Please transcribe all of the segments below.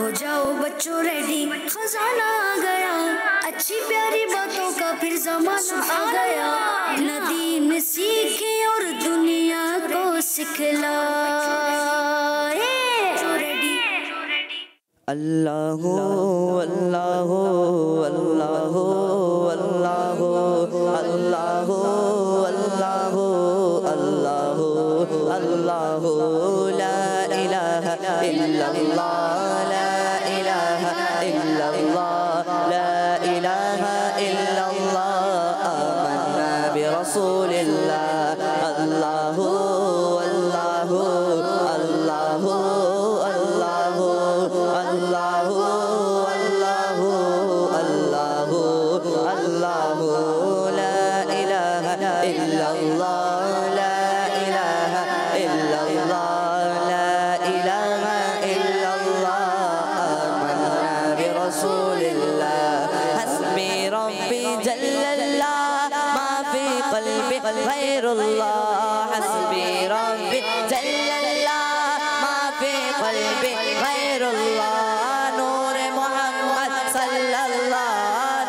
हो जाओ बच्चों रेडी, खजाना आ गया, अच्छी प्यारी बातों का फिर जमाना आ गया। नदीम सीखे और दुनिया को सिखलाए। अल्लाह हो अल्लाह हो अल्लाह हो अल्लाह हो अल्लाह हो अल्लाह हो अल्लाह हो अल्लाह हो ला इलाहा इल्लल्लाह ला इलाहा इल्लल्लाह ला इलाहा इल्लल्लाह आमन्ना बिरसूलिल्लाह। अल्लाह हो अल्लाह हो अल्लाह हो अल्लाह हो अल्लाह हो अल्लाह हो अल्लाह हो अल्लाह हो ला इलाहा इल्लल्लाह ला इलाहा इल्लल्लाह ला इलाहा इल्लल्लाह आमन्ना बिरसूलिल्लाह। हस्बी रब्बी जल्लल्लाह मा फी कल्बी गैरुल्लाह। हस्बी रब्बी जल्लल्लाह मा फी कल्बी गैरुल्लाह। नूर मोहम्मद सल्लल्लाह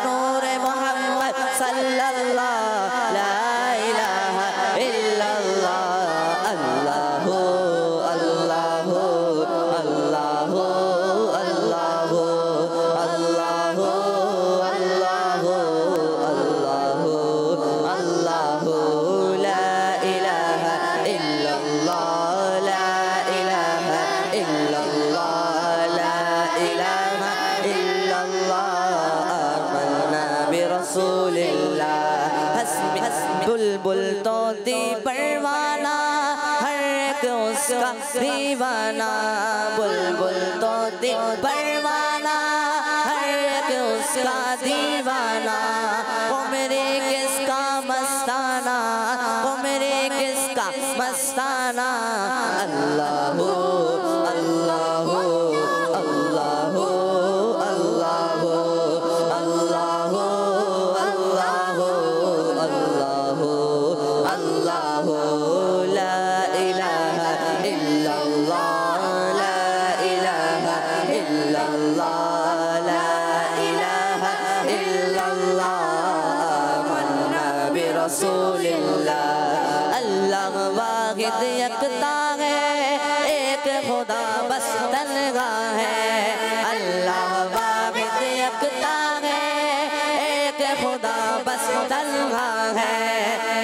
नूर मोहम्मद सल्लल्लाह ला इलाहा इल्लल्लाह। अल्लाह हो अल्लाह हो अल्लाह हो अल्लाह हो अल्लाह हो अल्लाह हो अल्लाह हो अल्लाह हो ला इलाहा इल्लल्लाह ला इलाहा इल्लल्लाह ला इलाहा इल्लल्लाह आमन्ना बिरसूलिल्लाह। बुलबुल तोती परवाना हर एक उसका दीवाना। बुलबुल तोती परवाना हर एक उसका दीवाना। ओ मेरे किसका मस्ताना, ओ मेरे किसका मस्ताना। अल्लाह हो अल्लाह हो अल्लाह हो अल्लाह हो अल्लाह हो अल्लाह हो अल्लाह हो अल्लाह हो ला इलाहा इल्लल्लाह ला इलाहा इल्लल्लाह ला इलाहा इल्लल्लाह आमन्ना बिरसूलिल्लाह। अल्लाह वाहिद यकता है, एक खुदा बस तन्हा है। अल्लाह वाहिद यकता है, एक खुदा बस तन्हा है।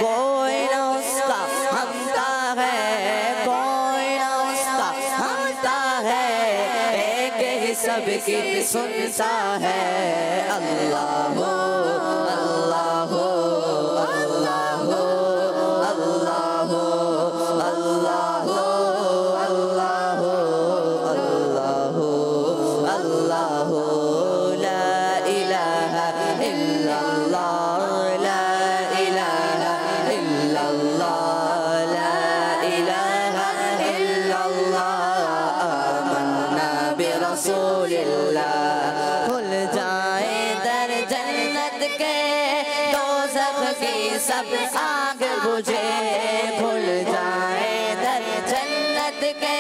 कोई न उसका हमता है, कोई न उसका हमता है। एक ही सबकी सुनता है। अल्लाह हो अल्लाह हो अल्लाह हो अल्लाह हो अल्लाह हो अल्लाह हो अल्लाह हो अल्लाह हो ला इलाहा इल्लल्लाह ला इलाहा इल्लल्लाह ला इलाहा इल्लल्लाह आमन्ना बिरसूलिल्लाह। खुल जाए दर जन्नत के दोज़ख की सब आग बुझे। खुल जाए दर जन्नत के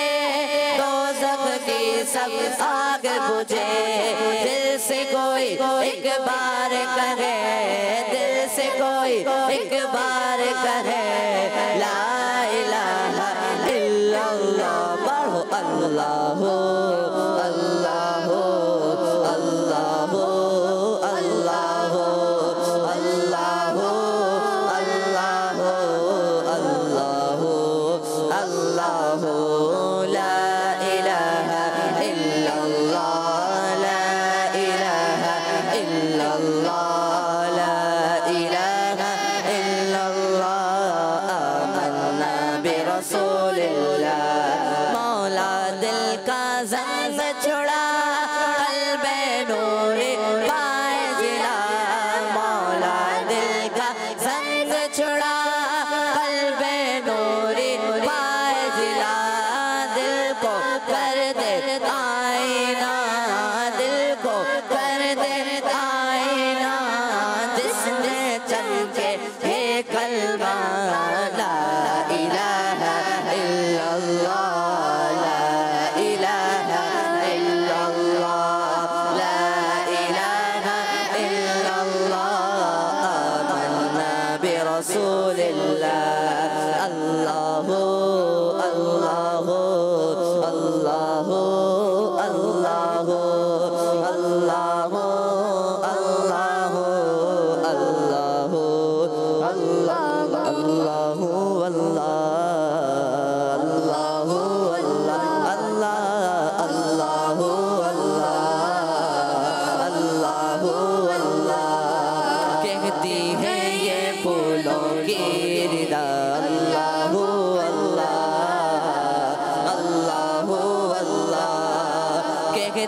दोज़ख की सब आग बुझे। दिल से कोई एक बार कहे, दिल से कोई एक बार कहे ला इलाहा इल्लल्लाह। पढ़ो अल्लाह हो अल्लाह हो अल्लाह हो अल्लाह हो अल्लाह हो अल्लाह हो अल्लाह हो अल्लाह हो ला इलाहा इल्लल्लाह ला इलाहा इल्लल्लाह ला इलाहा इल्लल्लाह आमन्ना बिरसूलिल्लाह। मौला दिल का जंग छुड़ा, कल्बे नूरे पाए जिला। मौला दिल का जंग छुड़ा, कल्बे नूरे पाए जिला। दिल को कर दे आईना, दिल को कर दे आईना। जिसने चल के हे कलमा ला इलाहा इल्लल्लाह ला इलाहा इल्लल्लाह।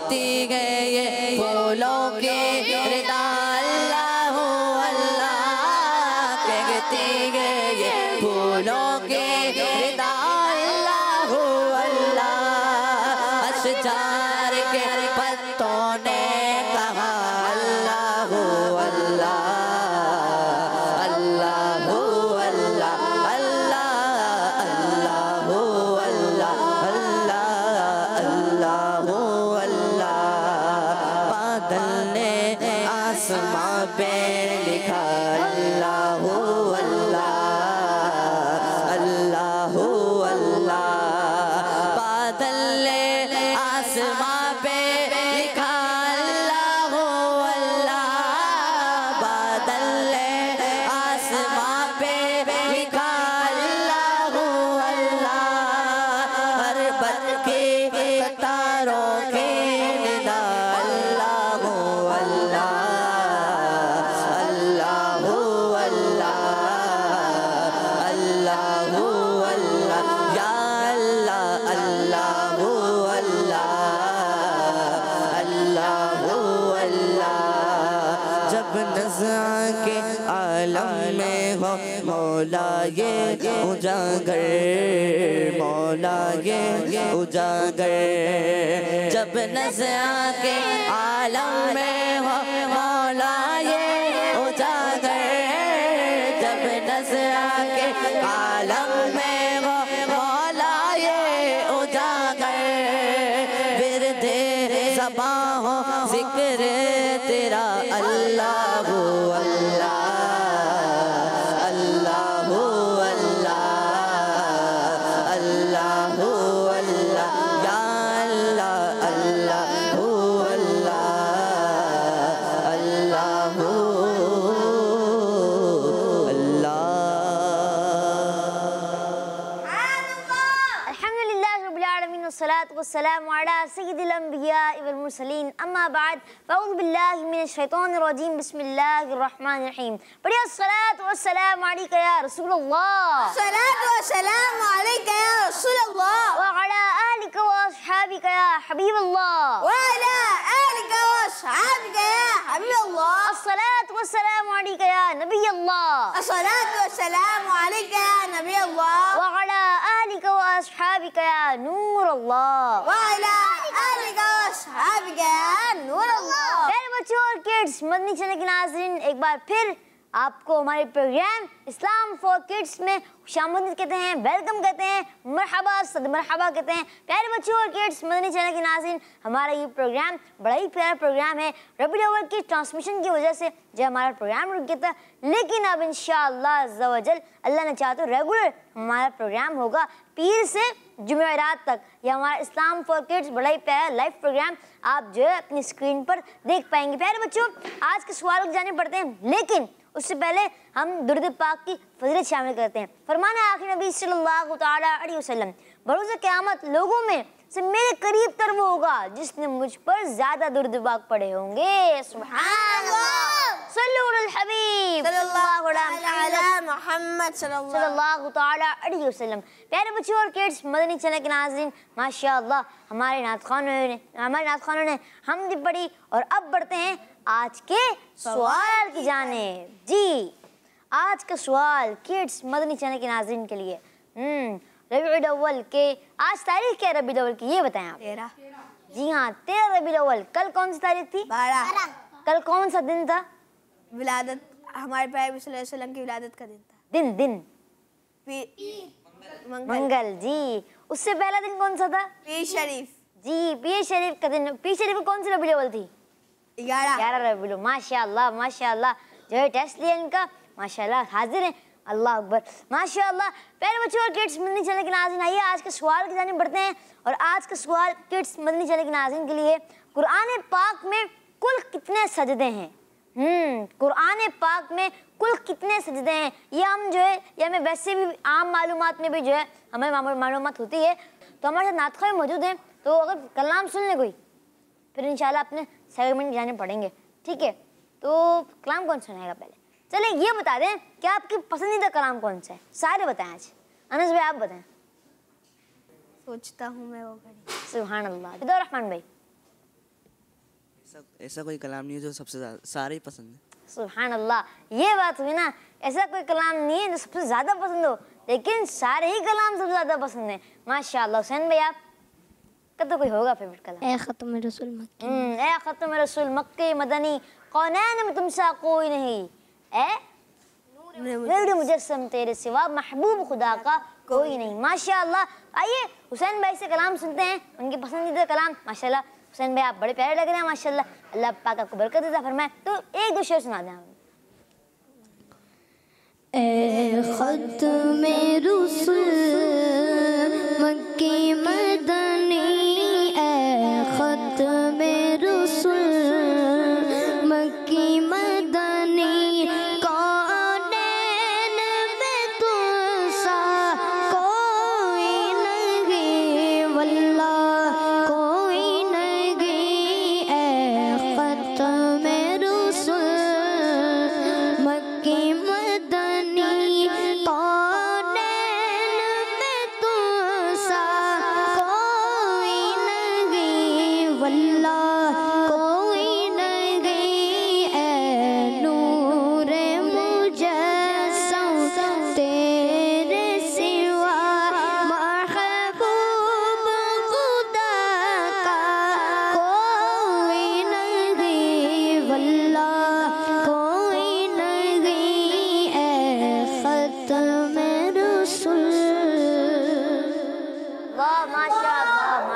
होती गए फूलों के रिदा अल्लाह अल्लाह कहती गए फूलों के रिदा अल्लाह अल्लाह अशजार के पत्तों ने कहा अल्लाह अल्लाह अल्लाह अल्लाह आसमां पे लिखा अल्लाह अल्लाह अल्लाह अल्लाह बादल ने आसमां पे लिखा अल्लाह अल्लाह बादल ने आसमां पे लिखा अल्लाह अल्लाह हर बत के तारों के निदा अल्लाह अल्लाह के आलम में हो मौला ये उजागर मौला ये उजागर जब नज़्या के आलम में हो मौला ये उजागर जब नज़्या के आलम में हो मौला ये उजागर फिर तेरे ज़बां हो ज़िक्र तेरा अल्लाह अल्लाह अल्लाह अल्लाह अल्लाह अल्लाह या अल्लाह अल्लाह अल्लाह अल्लाह अल्लाह अल्हम्दुलिल्लाह रब्बिल आलमीन वस्सलातु वस्सलामु अला सय्यिदिल अंबिया वल मुरसलीन अम्मा बाद अऊज़ु बिल्लाहि मिनश शैतानिर रजीम बिस्मिल्लाहिर्रहमानिर्रहीम पढ़िए सलात व सलाम अलैका या रसूल अल्लाह सलात व सलाम अलैका या रसूल अल्लाह व अला आलिका व असहाबिका या हबीब अल्लाह व अला आलिका व असहाबिका या हबीब अल्लाह अस्सलात व सलाम अलैका या नबी अल्लाह अस्सलात व सलाम अलैका या नबी अल्लाह व अला आलिका व असहाबिका या नूर अल्लाह व अला आलिका व असहाबिका या नूर अल्लाह किड्स मदनी चैनल के नाज़रीन एक बार फिर आपको हमारे प्रोग्राम इस्लाम फॉर किड्स में खुशामदीद कहते हैं, वेलकम कहते हैं, मरहबा सद मरहबा कहते हैं। प्यारे बच्चों और किड्स मदनी चैनल के नाज़रीन हमारा ये प्रोग्राम बड़ा ही प्यारा प्रोग्राम है। रबी अव्वल की ट्रांसमिशन की वजह से जो हमारा प्रोग्राम रुक गया था, लेकिन अब इंशाअल्लाह अज़्ज़ा वजल अल्लाह ने चाहा तो रेगुलर हमारा प्रोग्राम होगा पीर से जुमेरात तक। यह हमारा इस्लाम फॉर किड्स बड़ा ही प्यारा लाइव प्रोग्राम आप जो है अपनी स्क्रीन पर देख पाएंगे। प्यारे बच्चों आज के सवाल जाने पड़ते हैं, लेकिन उससे पहले हम दुरूद पाक की फजीलत शामिल करते हैं। फरमान आखिर नबी सल्लल्लाहु तआला अलैहि वसल्लम बरोज़ क़यामत लोगों में से मेरे करीब तर वो होगा जिसने मुझ पर ज्यादा दुरूद पाक पढ़े होंगे। सुभान अल्लाह सल्लु अल हबीब सल्लल्लाहु अलैहि मोहम्मद सल्लल्लाहु तआला अलैहि वसल्लम। प्यारे बच्चों और किड्स मदनी चैनल के नाज़रीन माशाअल्लाह हमारे नात खानों ने हम भी पढ़ी और अब बढ़ते हैं आज के सवाल की जानिब। जी आज का सवाल किड्स मदनी चैनल के नाज़रीन के लिए रबीउल अव्वल के आज तारीख क्या है रबीउल अव्वल की ये बताएं आप। 13 जी हाँ 13 रबीउल अव्वल। कल कौन सी तारीख थी? 12। कल कौन सा दिन था? विलादत हमारे पैगंबर सल्लल्लाहु अलैहि वसल्लम की विलादत का दिन था। दिन मंगल जी। उससे पहला दिन कौन सा था? पीर शरीफ जी। पीर शरीफ का दिन। पीर शरीफ को कौन सी रबीउल अव्वल थी? 11 रबीउल। माशाल्लाह माशाल्लाह जो है टेस्ट लिया इनका माशाल्लाह हाजिर है अल्लाह अकबर माशाल्लाह। प्यारे बच्चों और किड्स मदनी चैनल के नाज़रीन आइए आज के सवाल की जानिब बढ़ते हैं और आज का सवाल किड्स मदनी चैनल के नाज़रीन के लिए कुरान पाक में कुल कितने सजदे हैं? कुरान पाक में कुल कितने सजदे हैं? ये हम जो है ये हमें वैसे भी आम मालूमात में भी जो है हमें मालूमात होती है, तो हमारे साथ नातखा में मौजूद हैं, तो अगर कलाम सुन ले कोई फिर इंशाल्लाह अपने सेगमेंट जाने पड़ेंगे। ठीक है तो कलाम कौन सुनाएगा? पहले चले ये बता दें कि आपकी पसंदीदा कलाम कौन सा है, सारे बताएं आज। अनस भाई आप बताएं। सोचता हूँ मैं वो घड़ी। सुभान अल्लाह। बिदौर रहमान भाई ऐसा कोई कलाम नहीं है जो सबसे ज़्यादा सारे ही पसंद है? सुभान अल्लाह, ये बात हुई ना, ऐसा कोई कलाम नहीं है जो सबसे ज़्यादा पसंद हो, लेकिन सारे ही कलाम सबसे ज़्यादा पसंद है। माशाल्लाह। हुसैन भाई, आप का तो कोई होगा फेवरेट कलाम? ए ख़त्म रसूल मक्की, ए ख़त्म रसूल मक्की मदनी कौनैन में तुमसा कोई नहीं, ए नूर मुजस्सम तेरे सिवा महबूब खुदा का कोई नहीं। माशाल्लाह। आइए हुसैन भाई से कलाम सुनते हैं, उनके पसंदीदा कलाम। माशाल्लाह हुसैन भाई, आप बड़े प्यारे लग रहे हैं माशाल्लाह, अल्लाह पाक आपको बरकत देता फरमाए। तो एक दो शेर सुना दें। ए ख़त्मे रसूल मक्की मदनी, ए ख़त्मे रसूल मक्की मदनी,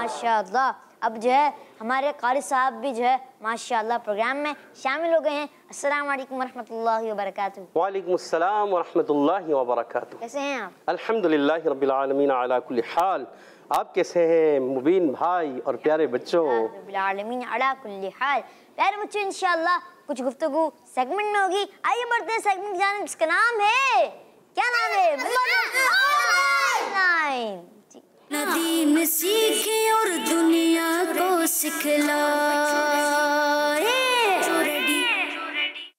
माशाअल्लाह। अब जो है हमारे कारी साहब भी जो है माशाअल्लाह प्रोग्राम में शामिल हो गए हैं। अस्सलाम वालेकुम रहमतुल्लाहि व बरकातुहू। वालेकुम अस्सलाम व रहमतुल्लाहि व बरकातुहू। कैसे हैं आप? अल्हम्दुलिल्लाहि रब्बिल आलमीन अला कुल्ली हाल। आप कैसे हैं मुबीन भाई और प्यारे बच्चों? रब्बिल आलमीन अला कुल्ली हाल। प्यारे बच्चों, इंशाअल्लाह कुछ गुफ्तगू सेगमेंट में होगी। आइए बढ़ते हैं सेगमेंट की जानिब, जिसका नाम है, क्या नाम है? नदीम सीखे और दुनिया को सिखलाए।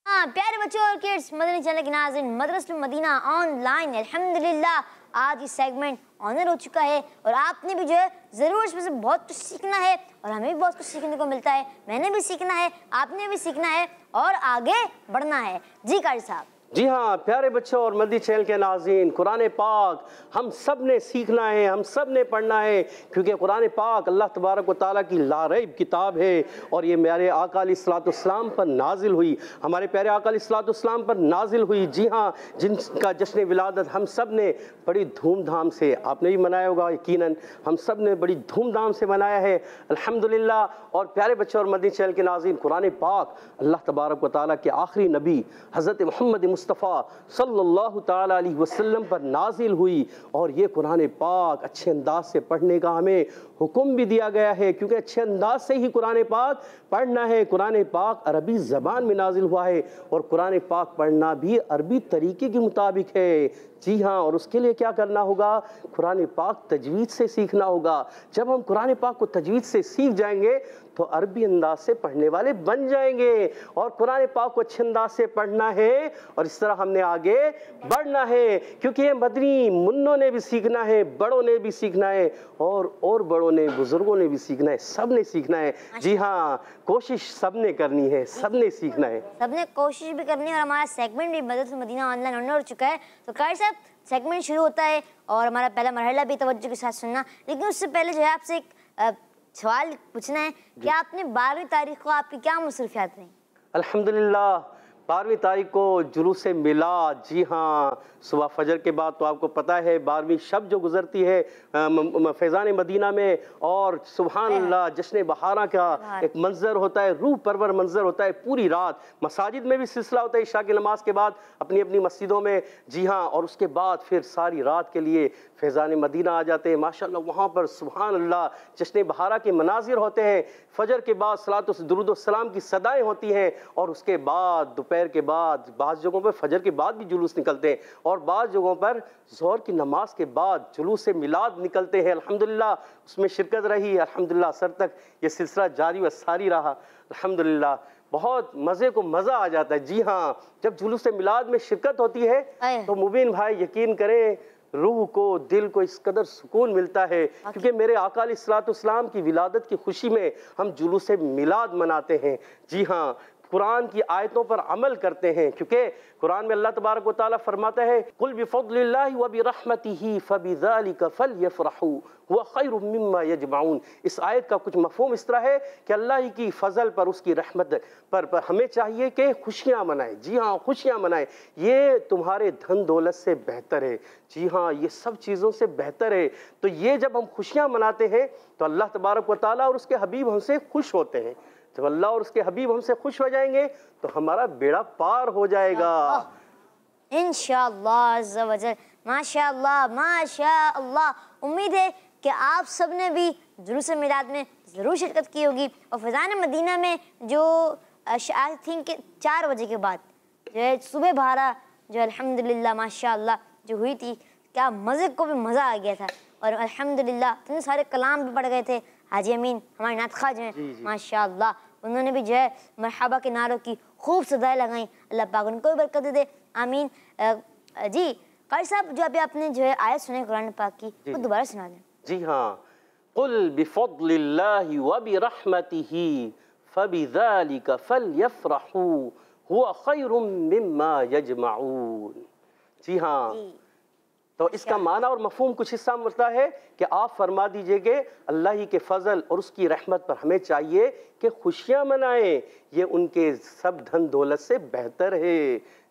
हाँ प्यारे बच्चों और किड्स मदनी चैनल के नाज़रीन, मदरसतुल मदीना ऑनलाइन अल्हम्दुलिल्लाह आज ये सेगमेंट ऑनर हो चुका है और आपने भी जो है ज़रूर इसमें से बहुत कुछ सीखना है और हमें भी बहुत कुछ सीखने को मिलता है। मैंने भी सीखना है, आपने भी सीखना है और आगे बढ़ना है। जी कारी साहब। जी हाँ प्यारे बच्चों और मदनी चैनल के नाज़रीन, कुरान पाक हम सब ने सीखना है, हम सब ने पढ़ना है, क्योंकि कुरान पाक अल्लाह तबारक व तआला की लारैब किताब है और ये मेरे आका अलैहिस्सलाम पर नाजिल हुई, हमारे प्यारे आका अलैहिस्सलाम पर नाजिल हुई। जी हाँ, जिनका जश्न विलादत हम सब ने बड़ी धूमधाम से, आपने भी मनाया होगा यकीनन, हम सब ने बड़ी धूमधाम से मनाया है अल्हम्दुलिल्लाह। और प्यारे बच्चों और मदनी चैनल के नाज़रीन, कुरान पाक अल्लाह तबारक व तआला के आखिरी नबी हज़रत मुहम्मद मुस्तफ़ा सल्लल्लाहु ताला अलैहि वसल्लम पर नाजिल हुई और ये कुरान पाक अच्छे अंदाज से पढ़ने का हमें हुक्म भी दिया गया है, क्योंकि अच्छे अंदाज से ही कुरान पाक पढ़ना है। कुरान पाक अरबी ज़बान में नाजिल हुआ है और कुरान पाक पढ़ना भी अरबी तरीके के मुताबिक है। जी हाँ, और उसके लिए क्या करना होगा? कुरान पाक तजवीद से सीखना होगा। जब हम कुरान पाक को तजवीद से सीख जाएंगे तो अरबी अंदाज से पढ़ने वाले बन जाएंगे और कुरान पाक को अच्छे अंदाज से पढ़ना है और इस तरह हमने आगे बढ़ना है, क्योंकि ये मदनी मुन्नों ने भी सीखना है, बड़ों ने भी सीखना है और बड़ों ने, बुजुर्गों ने भी सीखना है, सब ने सीखना है। जी हाँ, कोशिश सब ने करनी है, सब ने सीखना है, सब ने कोशिश भी करनी है। और हमारा सेगमेंट भी मदरसतुल मदीना ऑनलाइन हो चुका है, तो कारी साहब सेगमेंट शुरू होता है और हमारा पहला मरहला भी तवज्जो के साथ सुनना। लेकिन उससे पहले जो है आपसे एक सवाल पूछना है कि आपने 12वीं तारीख को आपकी क्या मसरूफियात रही? अल्हम्दुलिल्लाह 12वीं तारीख को जुलूस मिलाद, जी हाँ सुबह फजर के बाद तो आपको पता है 12वीं शब जो गुजरती है फैज़ान मदीना में, और सुभान अल्लाह जश्न बहारा का एक मंजर होता है, रूह परवर मंजर होता है। पूरी रात मसाजिद में भी सिलसिला होता है इशा की नमाज के बाद अपनी अपनी मस्जिदों में। जी हाँ, और उसके बाद फिर सारी रात के लिए फैज़ान मदीना आ जाते हैं माशाल्लाह। वहाँ पर सुभान अल्लाह जश्न बहारा के मनाजिर होते हैं। फजर के बाद सलात दुरूद सलाम की सदाएँ होती हैं और उसके बाद दोपहर के बाद बाज़ जगहों पर फजर के बाद भी जुलूस निकलते हैं और बाज़ जगहों पर ज़ोहर की नमाज के बाद जुलूस मिलाद निकलते हैं। अल्हम्दुलिल्लाह उसमें शिरकत रही, अल्हम्दुलिल्लाह सर तक ये सिलसिला जारी व सारी रहा। अल्हम्दुलिल्लाह बहुत मज़े को मज़ा आ जाता है। जी हाँ, जब जुलूस मिलाद में शिरकत होती है तो मुबीन भाई यकीन करें रूह को, दिल को इस कदर सुकून मिलता है क्योंकि मेरे आका अलैहिस्सलाम की विलादत की खुशी में हम जुलूस मिलाद मनाते हैं। जी हाँ, कुरान की आयतों पर अमल करते हैं क्योंकि कुरान में अल्लाह तबारक व तआला फरमाता है कुल बिफज़्लिल्लाहि व बिरहमतिही फबिज़ालिका फलयफ़रहू हुवा ख़ैरुम मिम्मा यजमाऊन। इस आयत का कुछ मफ़हूम इस तरह है कि अल्लाह की फ़ज़ल पर, उसकी रहमत पर हमें चाहिए कि खुशियाँ मनाएं। जी हाँ, खुशियाँ मनाएं। ये तुम्हारे धन दौलत से बेहतर है। जी हाँ, ये सब चीज़ों से बेहतर है। तो ये जब हम खुशियाँ मनाते हैं तो अल्लाह तबारक व तआला और उसके हबीब हमसे खुश होते हैं। जब अल्लाह और उसके हबीब हमसे खुश हो जाएंगे तो हमारा बेड़ा पार हो जाएगा इंशाअल्लाह अज़्ज़ा वजल। माशाअल्लाह माशाअल्लाह। उम्मीद है कि आप सब ने भी जुलूस मिलाद में ज़रूर शिरकत की होगी और फ़िज़ान मदीना में जो आई थिंक 4 बजे के बाद जो है सुबह बहारा जो अल्हम्दुलिल्लाह माशाअल्लाह जो हुई थी, क्या मज़े को भी मज़ा आ गया था। और अल्हम्दुलिल्लाह इतने सारे कलाम भी पढ़ गए थे। हाजी अमीन हमारे नातखा जो हैं माशाअल्लाह उन्होंने भी जो है मरहबा के नारों की खूब सदाएँ लगाई। अल्लाह पाक उनको भी बरकत दे। आमीन। जी कारी साहब, जो अभी आपने जो है आयत सुने कुरान पाक की, वो दोबारा सुना दें। जी हाँ, कुल बिफ़ज़्लिल्लाहि व बिरहमतिही फबिज़ालिका फलयफ़रहू हुवा ख़ैरुम मिम्मा यजमाऊन। जी हाँ, तो इसका माना और मफहूम कुछ हिस्सा मिलता है कि आप फरमा दीजिए कि अल्लाह ही के फजल और उसकी रहमत पर हमें चाहिए कि खुशियाँ मनाएं, ये उनके सब धन दौलत से बेहतर है।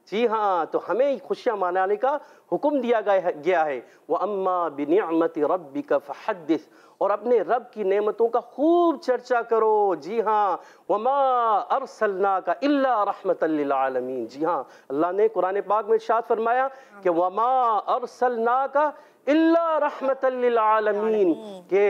जी हाँ, तो हमें खुशियाँ मनाने का हुक्म दिया गया है। व अम्मा बिनिअमति रब्बिका फहद्दिस, और अपने रब की नेमतों का खूब चर्चा करो। जी हाँ, वमा अरसलनाका इल्ला रहमतल लिल आलमीन। जी हाँ, अल्लाह ने कुरान पाक में इरशाद फरमाया कि वमा अरसलनाका इल्ला रहमतल लिल आलमीन, के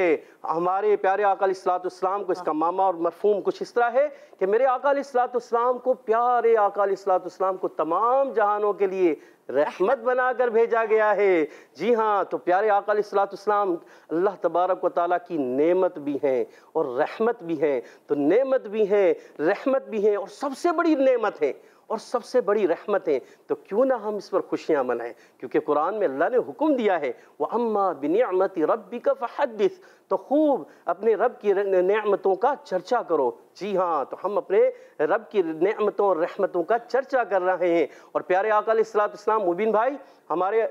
हमारे प्यारे आका अलैहिस्सलाम को इसका मामा और मफहूम कुछ इस तरह है कि मेरे आका अलैहिस्सलाम को, प्यारे आका अलैहिस्सलाम को तमाम जहानों के लिए रहमत बनाकर भेजा गया है। जी हाँ, तो प्यारे आका अलैहिस्सलाम अल्लाह तबारक व तआला की नेमत भी हैं और रहमत भी हैं। तो नेमत भी हैं, रहमत भी हैं, और सबसे बड़ी नेमत है और सबसे बड़ी रहमत है। तो क्यों ना हम इस पर खुशियाँ मनाएं क्योंकि कुरान में अल्लाह ने हुक्म दिया है व अम्मा बिनिअमति रब्बिका फहद्दिस, तो खूब अपने रब की नेमतों का चर्चा करो। जी हाँ, तो हम अपने रब की नेमतों और रहमतों का चर्चा कर रहे हैं। और प्यारे आका अलैहिस्सलाम, मुबीन भाई, हमारे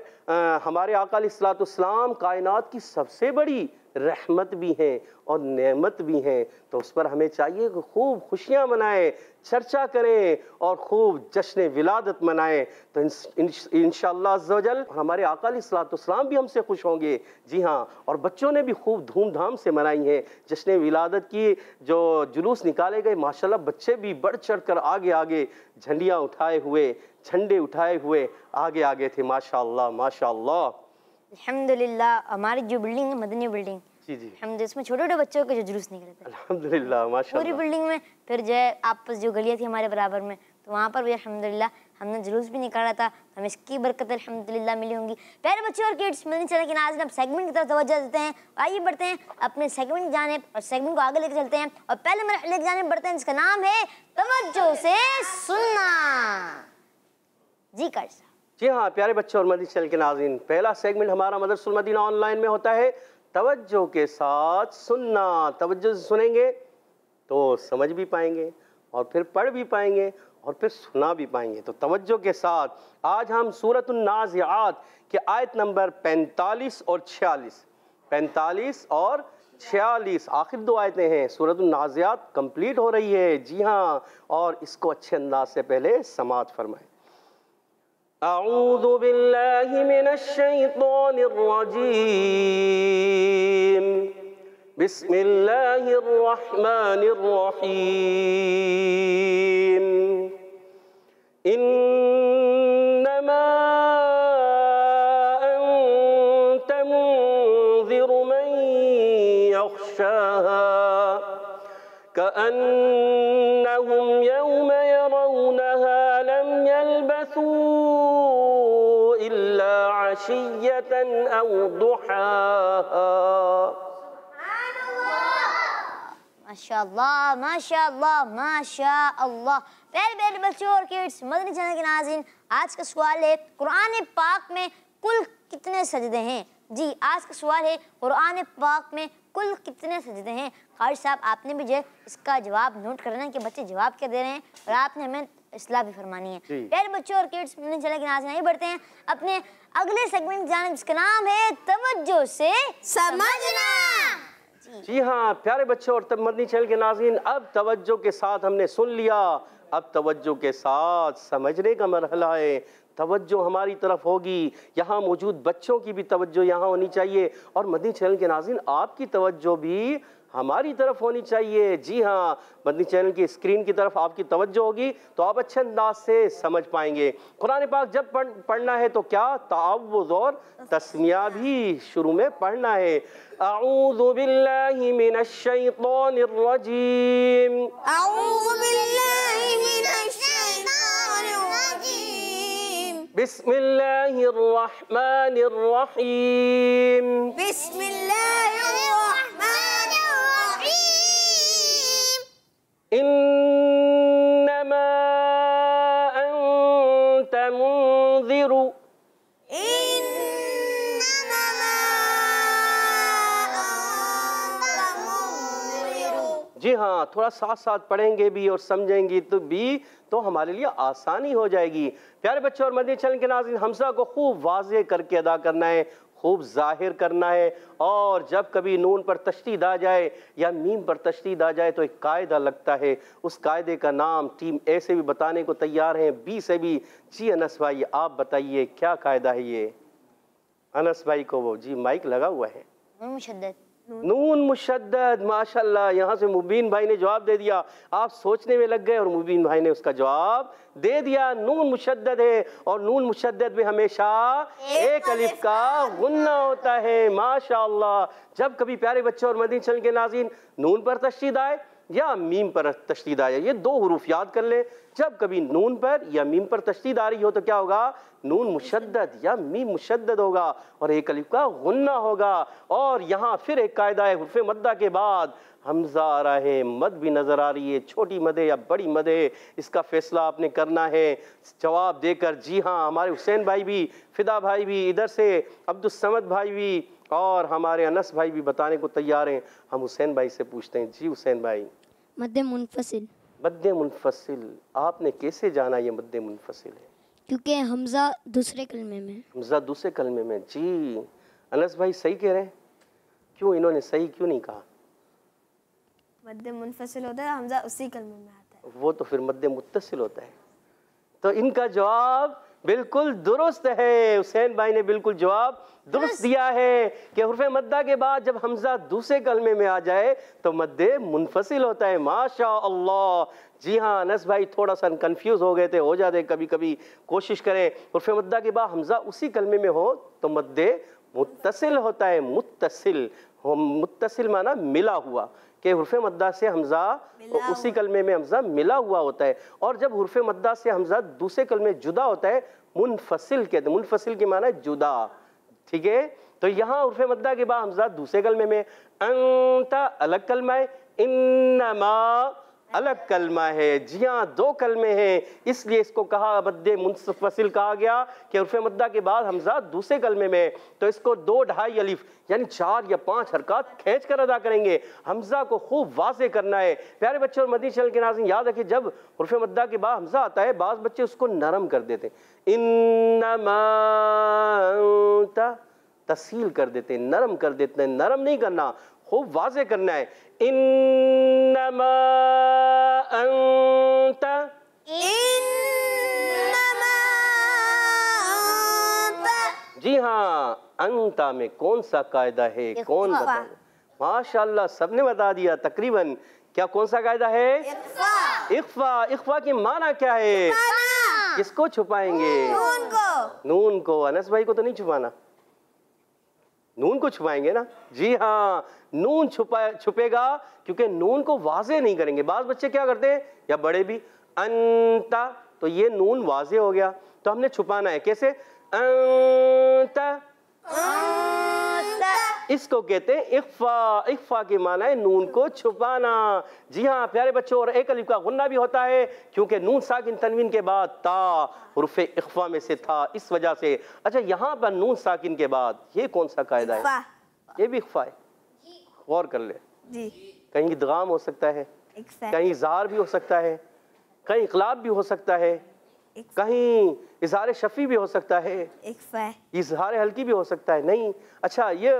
आका अलैहिस्सलाम कायनात की सबसे बड़ी रहमत भी हैं और नेमत भी हैं। तो उस पर हमें चाहिए कि खूब खुशियाँ मनाएं, चर्चा करें और खूब जश्न विलादत मनाएं। तो इंशाअल्लाह अज़्ज़ोजल हमारे आका अलैहिस्सलाम भी हमसे खुश होंगे। जी हाँ, और बच्चों ने भी खूब धूमधाम से मनाई है जश्न विलादत की। जो जुलूस निकाले गए माशाल्लाह, बच्चे भी बढ़ चढ़ कर आगे आगे झंडियाँ उठाए हुए, झंडे उठाए हुए आगे आगे थे। माशाल्लाह माशाल्लाह अल्हम्दुलिल्लाह। हमारी जो बिल्डिंग है मदनी बिल्डिंग, जी जी, हम इसमें छोटे छोटे बच्चों के जो जुलूस निकले थे अल्हम्दुलिल्लाह माशाल्लाह पूरी बिल्डिंग में। फिर जो है आपस जो गलियाँ थी हमारे बराबर में, तो वहाँ पर भी अल्हम्दुलिल्लाह हमने जुलूस भी निकाला था। हमें इसकी बरकत अल्हम्दुलिल्लाह मिली होंगी। प्यारे बच्चों और किड्स मदनी चैनल के नाज़रीन, हम सेगमेंट की तरफ तवज्जो देते हैं। आइए बढ़ते हैं अपने सेगमेंट जाने और सेगमेंट को आगे लेकर चलते हैं और पहले मरहले जाने बढ़ते हैं जिसका नाम है तवज्जो से सुनना। जी कर्ज। जी हाँ, प्यारे बच्चों और मदनी चैनल के नाज़रीन, पहला सेगमेंट हमारा मदरसुल मदीना ऑनलाइन में होता है तवज्जो के साथ सुनना। तवज्जो से सुनेंगे तो समझ भी पाएंगे और फिर पढ़ भी पाएंगे और फिर सुना भी पाएंगे। तो तवज्जो के साथ आज हम सूरतुन नाज़िआत के आयत नंबर 45 और 46, 45 और 46 आखिर 2 आयतें हैं। सूरतुन नाज़िआत कंप्लीट हो रही है। जी हाँ, और इसको अच्छे अंदाज से पहले समाअत फरमाएं। अऊज़ु बिल्लाहि मिनश्शैतानिर रजीम, बिस्मिल्लाहिर रहमानिर रहीम, इन्नमा अंता मुंज़िरु मन यख्शाहा, कअन्नहुम यौमा यरौनहा लम यलबसू إلا عشية أو ضحاها। माशाअल्लाह माशाअल्लाह माशाअल्लाह। प्यारे प्यारे बच्चों और किड्स मदनी चैनल के नाज़रीन, आज का सवाल है कुरान पाक में कुल कितने सजदे हैं? जी आज का सवाल है कुरान पाक में कुल कितने सजदे हैं? खालिद साहब आपने भी जो इसका जवाब नोट करना कि बच्चे जवाब क्या दे रहे हैं और आपने हमें इसलाह भी फरमानी है। प्यारे बच्चों और किड्स मैंने चला कि नाज नहीं बढ़ते हैं अपने अगले सेगमेंट जाने जिसका नाम है तवज्जो से समझना। जी हाँ प्यारे बच्चों और मदनी चैनल के नाज़रीन, अब तवज्जो के साथ हमने सुन लिया, अब तवज्जो के साथ समझने का मरहला है। तवज्जो हमारी तरफ होगी, यहाँ मौजूद बच्चों की भी तवज्जो यहाँ होनी चाहिए और मदनी चैनल के नाज़रीन आपकी तवज्जो भी हमारी तरफ होनी चाहिए। जी हाँ मदनी चैनल की स्क्रीन की तरफ आपकी तवज्जो होगी तो आप अच्छे अंदाज से समझ पाएंगे। कुरान पाक जब पढ़ना है तो क्या तावुज़ और तस्मिया भी शुरू में पढ़ना है। अऊज़ु बिल्लाहि मिनश शैतानिर रजीम, अऊज़ु बिल्लाहि मिनश शैतानिर रजीम, बिस्मिल्लाहिर रहमानिर रहीम, बिस्मिल्लाहिर إنما أنت منذر, إنما أنت منذر। जी हाँ थोड़ा साथ साथ पढ़ेंगे भी और समझेंगे तो भी तो हमारे लिए आसानी हो जाएगी। प्यारे बच्चों और मदनी चैनल के नाज़रीन, हमसा को खूब वाज़े करके अदा करना है, खूब जाहिर करना है और जब कभी नून पर तशदीद आ जाए या मीम पर तशदीद आ जाए तो एक कायदा लगता है, उस कायदे का नाम टीम ए से भी बताने को तैयार हैं, बी से भी। जी अनस भाई आप बताइए क्या कायदा है ये? अनस भाई को वो जी माइक लगा हुआ है। नून मुशद्दद, माशाल्लाह यहाँ से मुबीन भाई ने जवाब दे दिया। आप सोचने में लग गए और मुबीन भाई ने उसका जवाब दे दिया। नून मुशद्दद है और नून मुशद्दद में हमेशा एक अलिफ का गुन्ना होता है। माशाल्लाह जब कभी प्यारे बच्चों और मदनी चैनल के नाज़रीन नून पर तशदीद आए या मीम पर तशदीद आ जाए, ये दो हुरूफ याद कर लें, जब कभी नून पर या मीम पर तशदीद आ रही हो तो क्या होगा? नून मुशद्दद या मीम मुशद्दद होगा और एक अलिफ का गुन्ना होगा। और यहाँ फिर एक कायदा है, हुर्फ मद्दा के बाद हमजा आ रहा है, मद भी नज़र आ रही है, छोटी मदे या बड़ी मदे, इसका फैसला आपने करना है जवाब देकर। जी हाँ हमारे हुसैन भाई भी, फिदा भाई भी, इधर से अब्दुस्समद भाई भी और हमारे अनस भाई भी बताने को तैयार हैं। हम हुसैन भाई से पूछते हैं। जी हुसैन भाई, मद्दे मुनफसिल। मद्दे मुनफसिल आपने कैसे जाना ये मद्दे मुनफसिल है? क्योंकि हमजा दूसरे कलमे में, हमजा दूसरे कलमे में। जी अनस भाई सही कह रहे हैं, क्यों इन्होंने सही क्यों नहीं कहा? मद्दे मुनफसिल होता है हमजा उसी कलमे में आता है, वो तो फिर मद्दे मुत्तसिल होता है। तो इनका जवाब बिल्कुल दुरुस्त है, हुसैन भाई ने बिल्कुल जवाब दुरुस्त दिया है कि हुर्फ़े मद्दा के बाद जब हमजा दूसरे कलमे में आ जाए तो मद्दे मुनफसिल होता है। माशाअल्लाह। जी हाँ अनस भाई थोड़ा सा कन्फ्यूज़ हो गए थे, हो जाते कभी कभी, कोशिश करें हुर्फ़े मद्दा के बाद हमजा उसी कलमे में हो तो मद्दे मुत्तसिल होता है। मुत्तसिल, मुत्तसिल माना मिला हुआ, कि हुर्फ़े मद्दा से हमजा उसी कलमे में हमजा मिला हुआ होता है और जब हुर्फ़े मद्दा से हमजा दूसरे कलमे जुदा होता है मुनफसिल कहते हैं। मुनफसिल के माना जुदा, ठीक है। तो यहाँ हुर्फ़े मद्दा के बाद हमजा दूसरे कलमे में, अंता अलग कलमा है, इन्नमा अलग कलमा है। जी हाँ दो कलमे हैं इसलिए इसको कहा मद्दे मुनफसिल कहा गया कि हुर्फ़े मद्दा के बाद हमजा दूसरे कलमे में, तो इसको दो ढाई अलिफ यानी 4 या 5 हरकत खींच कर अदा करेंगे। हमजा को खूब वाज़े करना है। प्यारे बच्चों और मदनी चैनल के नाज़रीन याद रखिए जब हुर्फ़े मद्दा के बाद हमजा आता है बाज़ बच्चे उसको नरम कर देते, इन्नमा अंता तस्हील कर देते, नरम कर देते हैं। नरम नहीं करना, खूब वाज़े करना है। इन्नमा अंता, इन्नमा अंता। जी हाँ अंता में कौन सा कायदा है कौन बताएगा? माशाल्लाह सबने बता दिया तकरीबन। क्या कौन सा कायदा है? इख्फा। इख्फा के माना क्या है? किसको छुपाएंगे? नून को। नून को। अनस भाई को तो नहीं छुपाना, नून को छुपाएंगे ना? जी हाँ नून छुपेगा क्योंकि नून को वाजे नहीं करेंगे। बाज़ बच्चे क्या करते हैं या बड़े भी, अंता तो ये नून वाजे हो गया तो हमने छुपाना है। कैसे? अंता, अंता। इसको कहते हैं इख्फा। इख्फा की माना है नून को छुपाना। जी हाँ प्यारे बच्चों, और एक अलिफ का गुन्ना भी होता है क्योंकि नून साकिन तनवीन के बाद था हुर्फ इख्फा में से था, इस वजह से। अच्छा यहाँ पर नून साकिन के बाद ये कौन सा कायदा है? ये भी इख्फा है, गौर कर ले जी। कहीं इदगाम हो सकता है, कहीं इजहार भी हो सकता है, कहीं इकलाब भी हो सकता है, कहीं इजहार शफी भी हो सकता है, इजहार हल्की भी हो सकता है। नहीं अच्छा ये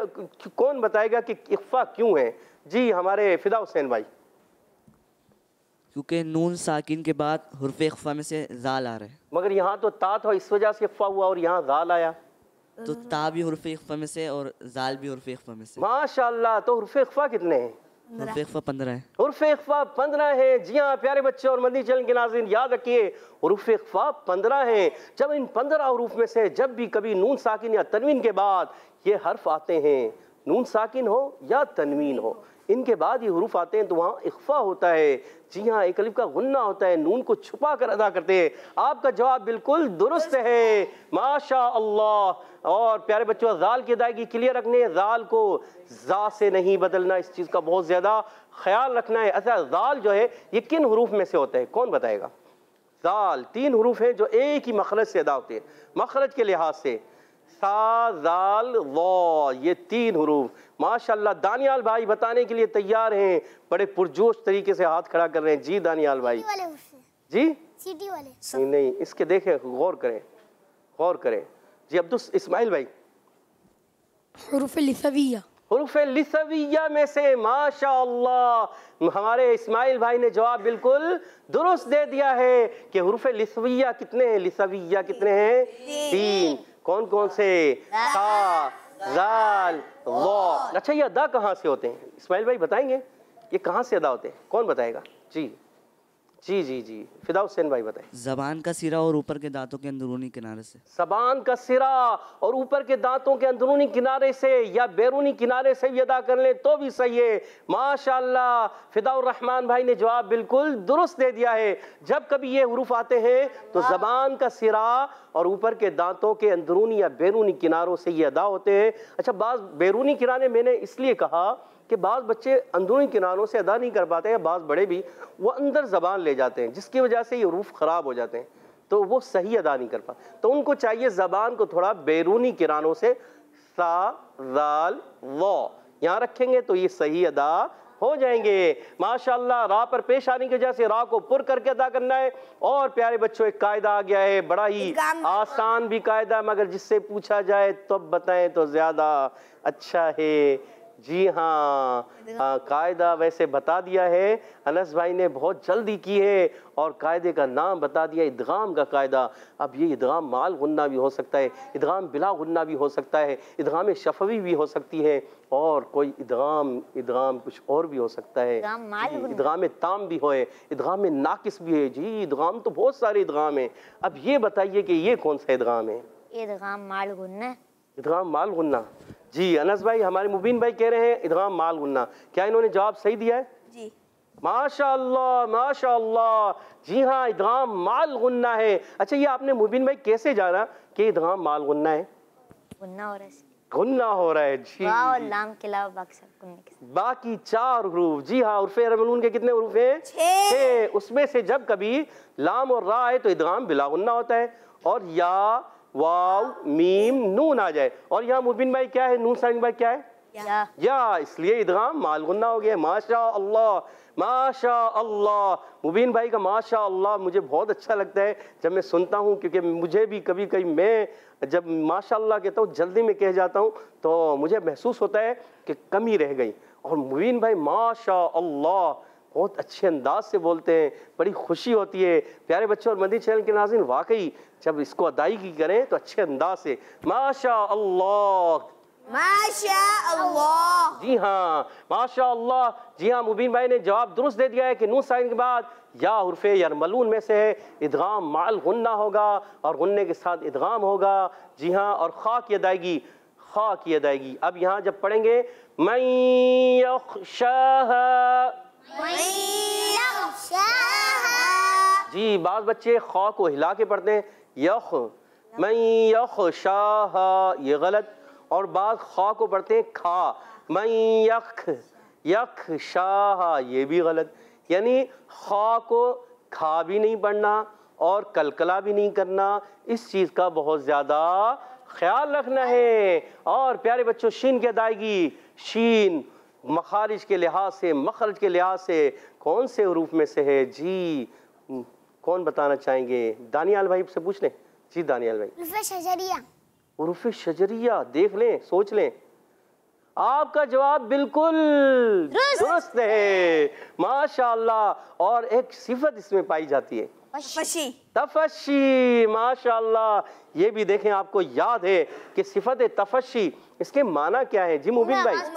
कौन बताएगा कि इख्फा क्यों है? जी हमारे फिदा हुसैन भाई। क्योंकि नून साकिन के बाद हुर्फ इख्फा में से जाल आ रहा है, मगर यहाँ तो ता था इस वजह से इख्फा हुआ और यहाँ जाल आया, तो ता भी हुर्फ इख्फा में से और जाल भी हुर्फ इख्फा में से। माशाल्लाह, तो हुर्फ इख्फा कितने हैं? हुर्फ इख्फा 15 है। हुर्फ इख्फा 15 है। जी हाँ प्यारे बच्चों और मदनी चैनल के नाज़रीन, याद रखिए हुर्फ इख्फा 15 है। जब इन 15 हुरूफ में से जब भी कभी नून साकिन या तनवीन के बाद ये हर्फ आते हैं, नून साकिन हो या तनवीन हो, इनके बाद ये हुरूफ आते हैं तो वहाँ इख्फा होता है। जी हाँ, एक अलिफ का गुन्ना होता है, नून को छुपा कर अदा करते हैं। आपका जवाब बिल्कुल दुरुस्त है, माशाअल्लाह। और प्यारे बच्चों जाल की अदायगी क्लियर रखने, जाल को जा से नहीं बदलना, इस चीज़ का बहुत ज़्यादा ख्याल रखना है। अच्छा जाल जो है ये किन हुरूफ में से होता है, कौन बताएगा? जाल 3 हुरूफ हैं जो एक ही मखरज से अदा होते हैं, मखरज के लिहाज से। सा, जाल, वा, ये 3 हुरूफ। माशाल्लाह दानियाल भाई बताने के लिए तैयार हैं, बड़े पुरजोश तरीके से हाथ खड़ा कर रहे हैं। जी दानियाल भाई। जी सीटी वाले नहीं, नहीं इसके देखें, गौर करें, गौर करें। जी अब्दुल इस्माइल भाई। हुरूफ लिसविया, हुरूफ लिसविया में से। माशाअल्लाह हमारे इस्माइल भाई ने जवाब बिल्कुल दुरुस्त दे दिया है कि हुरूफ लिसविया कितने हैं? लिसविया कितने हैं? 3। कौन कौन से? सा, जाल, वा। अच्छा ये अदा कहाँ से होते हैं? इस्माइल भाई बताएंगे ये कहाँ से अदा होते हैं, कौन बताएगा? जी जी जी जी फिदा हुसैन भाई बताएं। जबान का सिरा और ऊपर के दांतों के अंदरूनी किनारे से। जबान का सिरा और ऊपर के दांतों के अंदरूनी किनारे से या बैरूनी किनारे से भी अदा कर लें तो भी सही है। माशाल्लाह फिदाउर रहमान भाई ने जवाब बिल्कुल दुरुस्त दे दिया है। जब कभी ये हुरूफ आते हैं तो जबान का सिरा और ऊपर के दांतों के अंदरूनी या बैरूनी किनारों से ये अदा होते हैं। अच्छा बाज़ बैरूनी किनारे मैंने इसलिए कहा कि बाज़ बच्चे अंदरूनी किनारों से अदा नहीं कर पाते हैं, बाज़ बड़े भी वो अंदर ज़बान ले जाते हैं जिसकी वजह से ये हुरूफ ख़राब हो जाते हैं, तो वो सही अदा नहीं कर पाते। तो उनको चाहिए ज़बान को थोड़ा बैरूनी किनारों से, सा, जाल, वा यहाँ रखेंगे तो ये सही अदा हो जाएंगे। माशाल्लाह राह पर पेश आने की वजह से राह को पुर करके अदा करना है। और प्यारे बच्चों एक कायदा आ गया है, बड़ा ही आसान भी कायदा, मगर जिससे पूछा जाए तब बताएं तो ज़्यादा अच्छा है। जी हाँ, कायदा वैसे बता दिया है, अनस भाई ने बहुत जल्दी की है और कायदे का नाम बता दिया, इदगाम का कायदा। अब ये इदगाम माल गुन्ना भी हो सकता है, इदगाम बिला गुन्ना भी हो सकता है, इदगाम शफवी भी हो सकती है और कोई इदगाम कुछ और भी हो सकता है। इदगाम ताम भी होए, इदगाम नाकिस भी है। जी इदगाम तो बहुत सारे इदगाम है। अब ये बताइए कि ये कौन सा इदगाम है? इदगाम माल गुन्ना। इदगाम माल गुन्ना। जी अनस भाई, हमारे मुबीन भाई कह रहे हैं इदगाम माल गुन्ना। क्या इन्होंने जवाब सही दिया है? जी माशाल्लाह माशाल्लाह। जी हाँ इदगाम माल गुन्ना है। अच्छा ये आपने मुबीन भाई कैसे जाना कि इदगाम माल गुन्ना है? गुन्ना हो रहा है जी। लाम के अलावा बाकी 4 हुरूफ। जी हाँ उर्फे रमलून के कितने हुरूफ हैं? 6। उसमें से जब कभी लाम और रा आए तो इदगाम बिला गुन्ना होता है और या वाव मीम नून आ जाए। और यहाँ मुबिन भाई क्या है? नून साकिन भाई क्या है? या। इसलिए इदगाम माल गुन्ना हो गया। माशाअल्लाह माशाअल्लाह। मुबीन भाई का माशाअल्लाह मुझे बहुत अच्छा लगता है जब मैं सुनता हूँ, क्योंकि मुझे भी कभी कभी मैं जब माशाअल्लाह कहता हूँ जल्दी में कह जाता हूँ तो मुझे महसूस होता है कि कमी रह गई। और मुबीन भाई माशाअल्लाह बहुत अच्छे अंदाज से बोलते हैं, बड़ी खुशी होती है। प्यारे बच्चों और मदनी चैनल के नाज़रीन, वाकई जब इसको अदायगी करें तो अच्छे अंदाज से माशाअल्लाह माशाअल्लाह। जी हाँ माशाअल्लाह। जी हाँ मुबीन भाई ने जवाब दुरुस्त दे दिया है कि नून साइन के बाद या हुर्फ यरमलून में से है, इदगाम माल गुन्ना होगा और गुन्ने के साथ इदगाम होगा। जी हाँ, और खा की अदायगी, खा की अदायगी। अब यहाँ जब पढ़ेंगे जी बाज बच्चे खा को हिला के पढ़ते हैं, यख मैं यख शाह, ये गलत। और बाद खा को पढ़ते हैं खा मैं यख यख शाह, ये भी गलत। यानी खा को खा भी नहीं पढ़ना और कलकला भी नहीं करना, इस चीज़ का बहुत ज़्यादा ख्याल रखना है। और प्यारे बच्चों शीन की अदायगी, शीन मखारिज के लिहाज से, मखरज के लिहाज से कौन से हरूफ में से है जी? कौन बताना चाहेंगे? दानियाल भाई से पूछ लें जी। दानियाल भाई, हुरूफ़े शजरिया। हुरूफ़े शजरिया, देख लें, सोच लें। आपका जवाब बिल्कुल दुरुस्त है, माशाल्लाह। और एक सिफत इसमें पाई जाती है, तफशी। तफशी, माशाल्लाह, ये भी देखें आपको याद है कि सिफत तफशी इसके माना क्या है जी मुबीन भाई? मुंह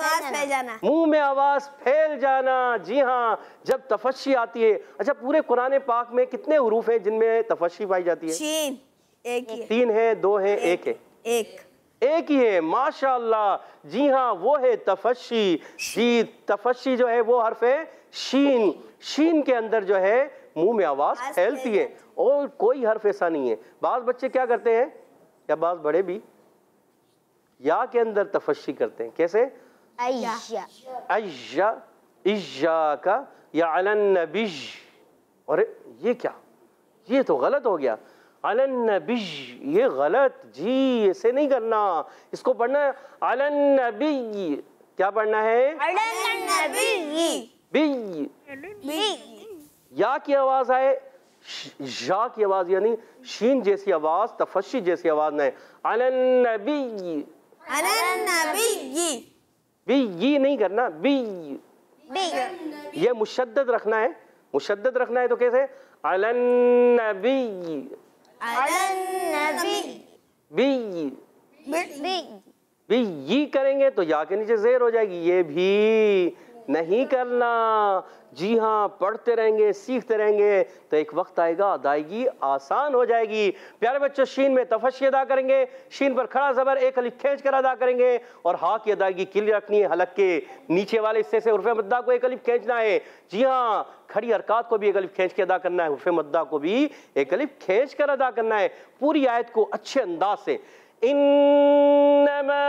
में आवाज फैल जाना, जी हाँ, जब तफशी आती है। अच्छा, पूरे कुरान पाक में कितने हुरूफ हैं जिनमें तफशी पाई जाती है? एक ही। तीन है, दो है, एक है, एक ही है, माशाल्लाह, जी हाँ, वो है तफशी। जी, तफशी जो है वो हर्फ है शीन। शीन के अंदर जो है मुंह में आवाज फैलती है और कोई हर्फ ऐसा नहीं है। बाज़ बच्चे क्या करते हैं या बाज़ बड़े भी या के अंदर तफशी करते हैं, कैसे? अय्या, इज्जा का या अलन नबिज। अरे ये क्या, ये तो गलत हो गया। अलन नबिज, ये गलत जी, ऐसे नहीं करना। इसको पढ़ना है अलन नबी। क्या पढ़ना है? अलन नबी। बी या की आवाज़ आए, या की आवाज़ यानी शीन जैसी आवाज़, तफशी जैसी आवाज़ नहीं। अलन नबी, अलन नबी, बी ये नहीं करना, बी ये मुशद्दद रखना है। मुशद्दद रखना है तो कैसे? अलन नबी, अलन नबी, बी बी ये करेंगे तो या के नीचे ज़ेर हो जाएगी। ये भी नहीं करना, जी हाँ, पढ़ते रहेंगे, सीखते रहेंगे तो एक वक्त आएगा अदायगी आसान हो जाएगी। प्यारे बच्चों, शीन में तफशी अदा करेंगे, शीन पर खड़ा ज़बर एक अलिफ खींच कर अदा करेंगे और हा की अदायगी क्लियर रखनी है। हलक के नीचे वाले हिस्से से हुर्फ़े मद्दा को एक अलिफ खींचना है, जी हाँ, खड़ी हरकत को भी एक अलिफ खींच के अदा करना है, हुर्फ़े मद्दा को भी एक अलिफ खींच कर अदा करना है। पूरी आयत को अच्छे अंदाज से इन्नमा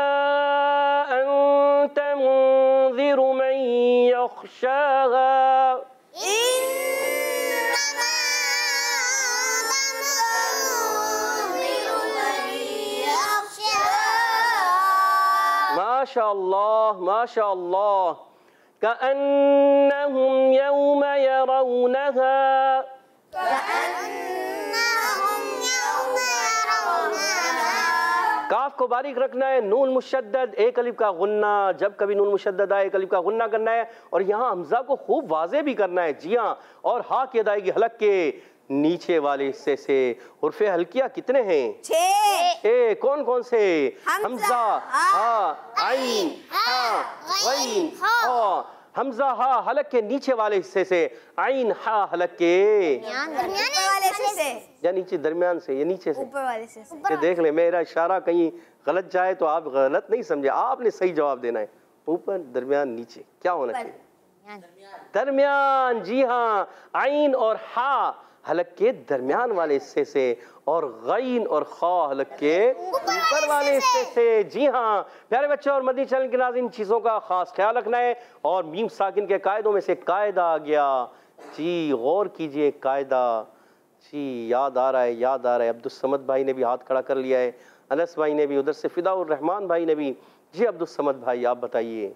अंत मुंज़िरु मन यख्शाहा, इन्नमा अंत मुंज़िरु मन यख्शाहा। माशाअल्लाह, माशाअल्लाह। कअन्नहुम यौम यरौनहा, काफ को बारीक रखना है, नून मुशद्दद, एक अलिफ का गुन्ना, जब कभी नून मुशद्दद आए एक अलिफ का गुन्ना करना है और यहाँ हमजा को खूब वाजे भी करना है, जी हाँ। और हा की अदायगी हलक के नीचे वाले हिस्से से। हुर्फ़े हल्किया कितने हैं? छः। कौन कौन से? हमजा, हा, आइन, हा। हमजा हा हलक के नीचे वाले हिस्से से, आइन हा हलक के या नीचे दरमियान से या नीचे से ऊपर वाले से। देख ले, मेरा इशारा कहीं गलत जाए तो आप गलत नहीं समझे, आपने सही जवाब देना है। ऊपर, दरमियान, नीचे क्या होना चाहिए? दरमियान, जी हाँ। आइन और हा हलक के दरमियान वाले हिस्से से और गईन और खा हलक के ऊपर वाले हिस्से से, जी हाँ। प्यारे बच्चों और मदनी चैनल के नाज़रीन, इन चीज़ों का ख़ास ख्याल रखना है। और मीम साकिन के कायदों में से कायदा आ गया जी, गौर कीजिए, कायदा जी याद आ रहा है, याद आ रहा है। अब्दुस्समद भाई ने भी हाथ खड़ा कर लिया है, अनस भाई ने भी, उधर से फ़िदाउर रहमान भाई ने भी। जी अब्दुस्समद भाई, आप बताइए।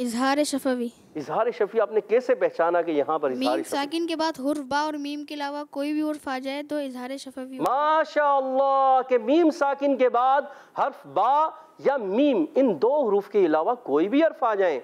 इजहार शफवी। इजहार शफवी आपने कैसे पहचाना कि यहाँ पर मीम साकिन के बाद हुर्फ बा और मीम के अलावा कोई भी हुर्फ आ जाए तो इजहार शफवी? माशाअल्लाह, के मीम साकिन के बाद हर्फ बा या मीम, इन दो हुरूफ के अलावा कोई भी हर्फ आ जाए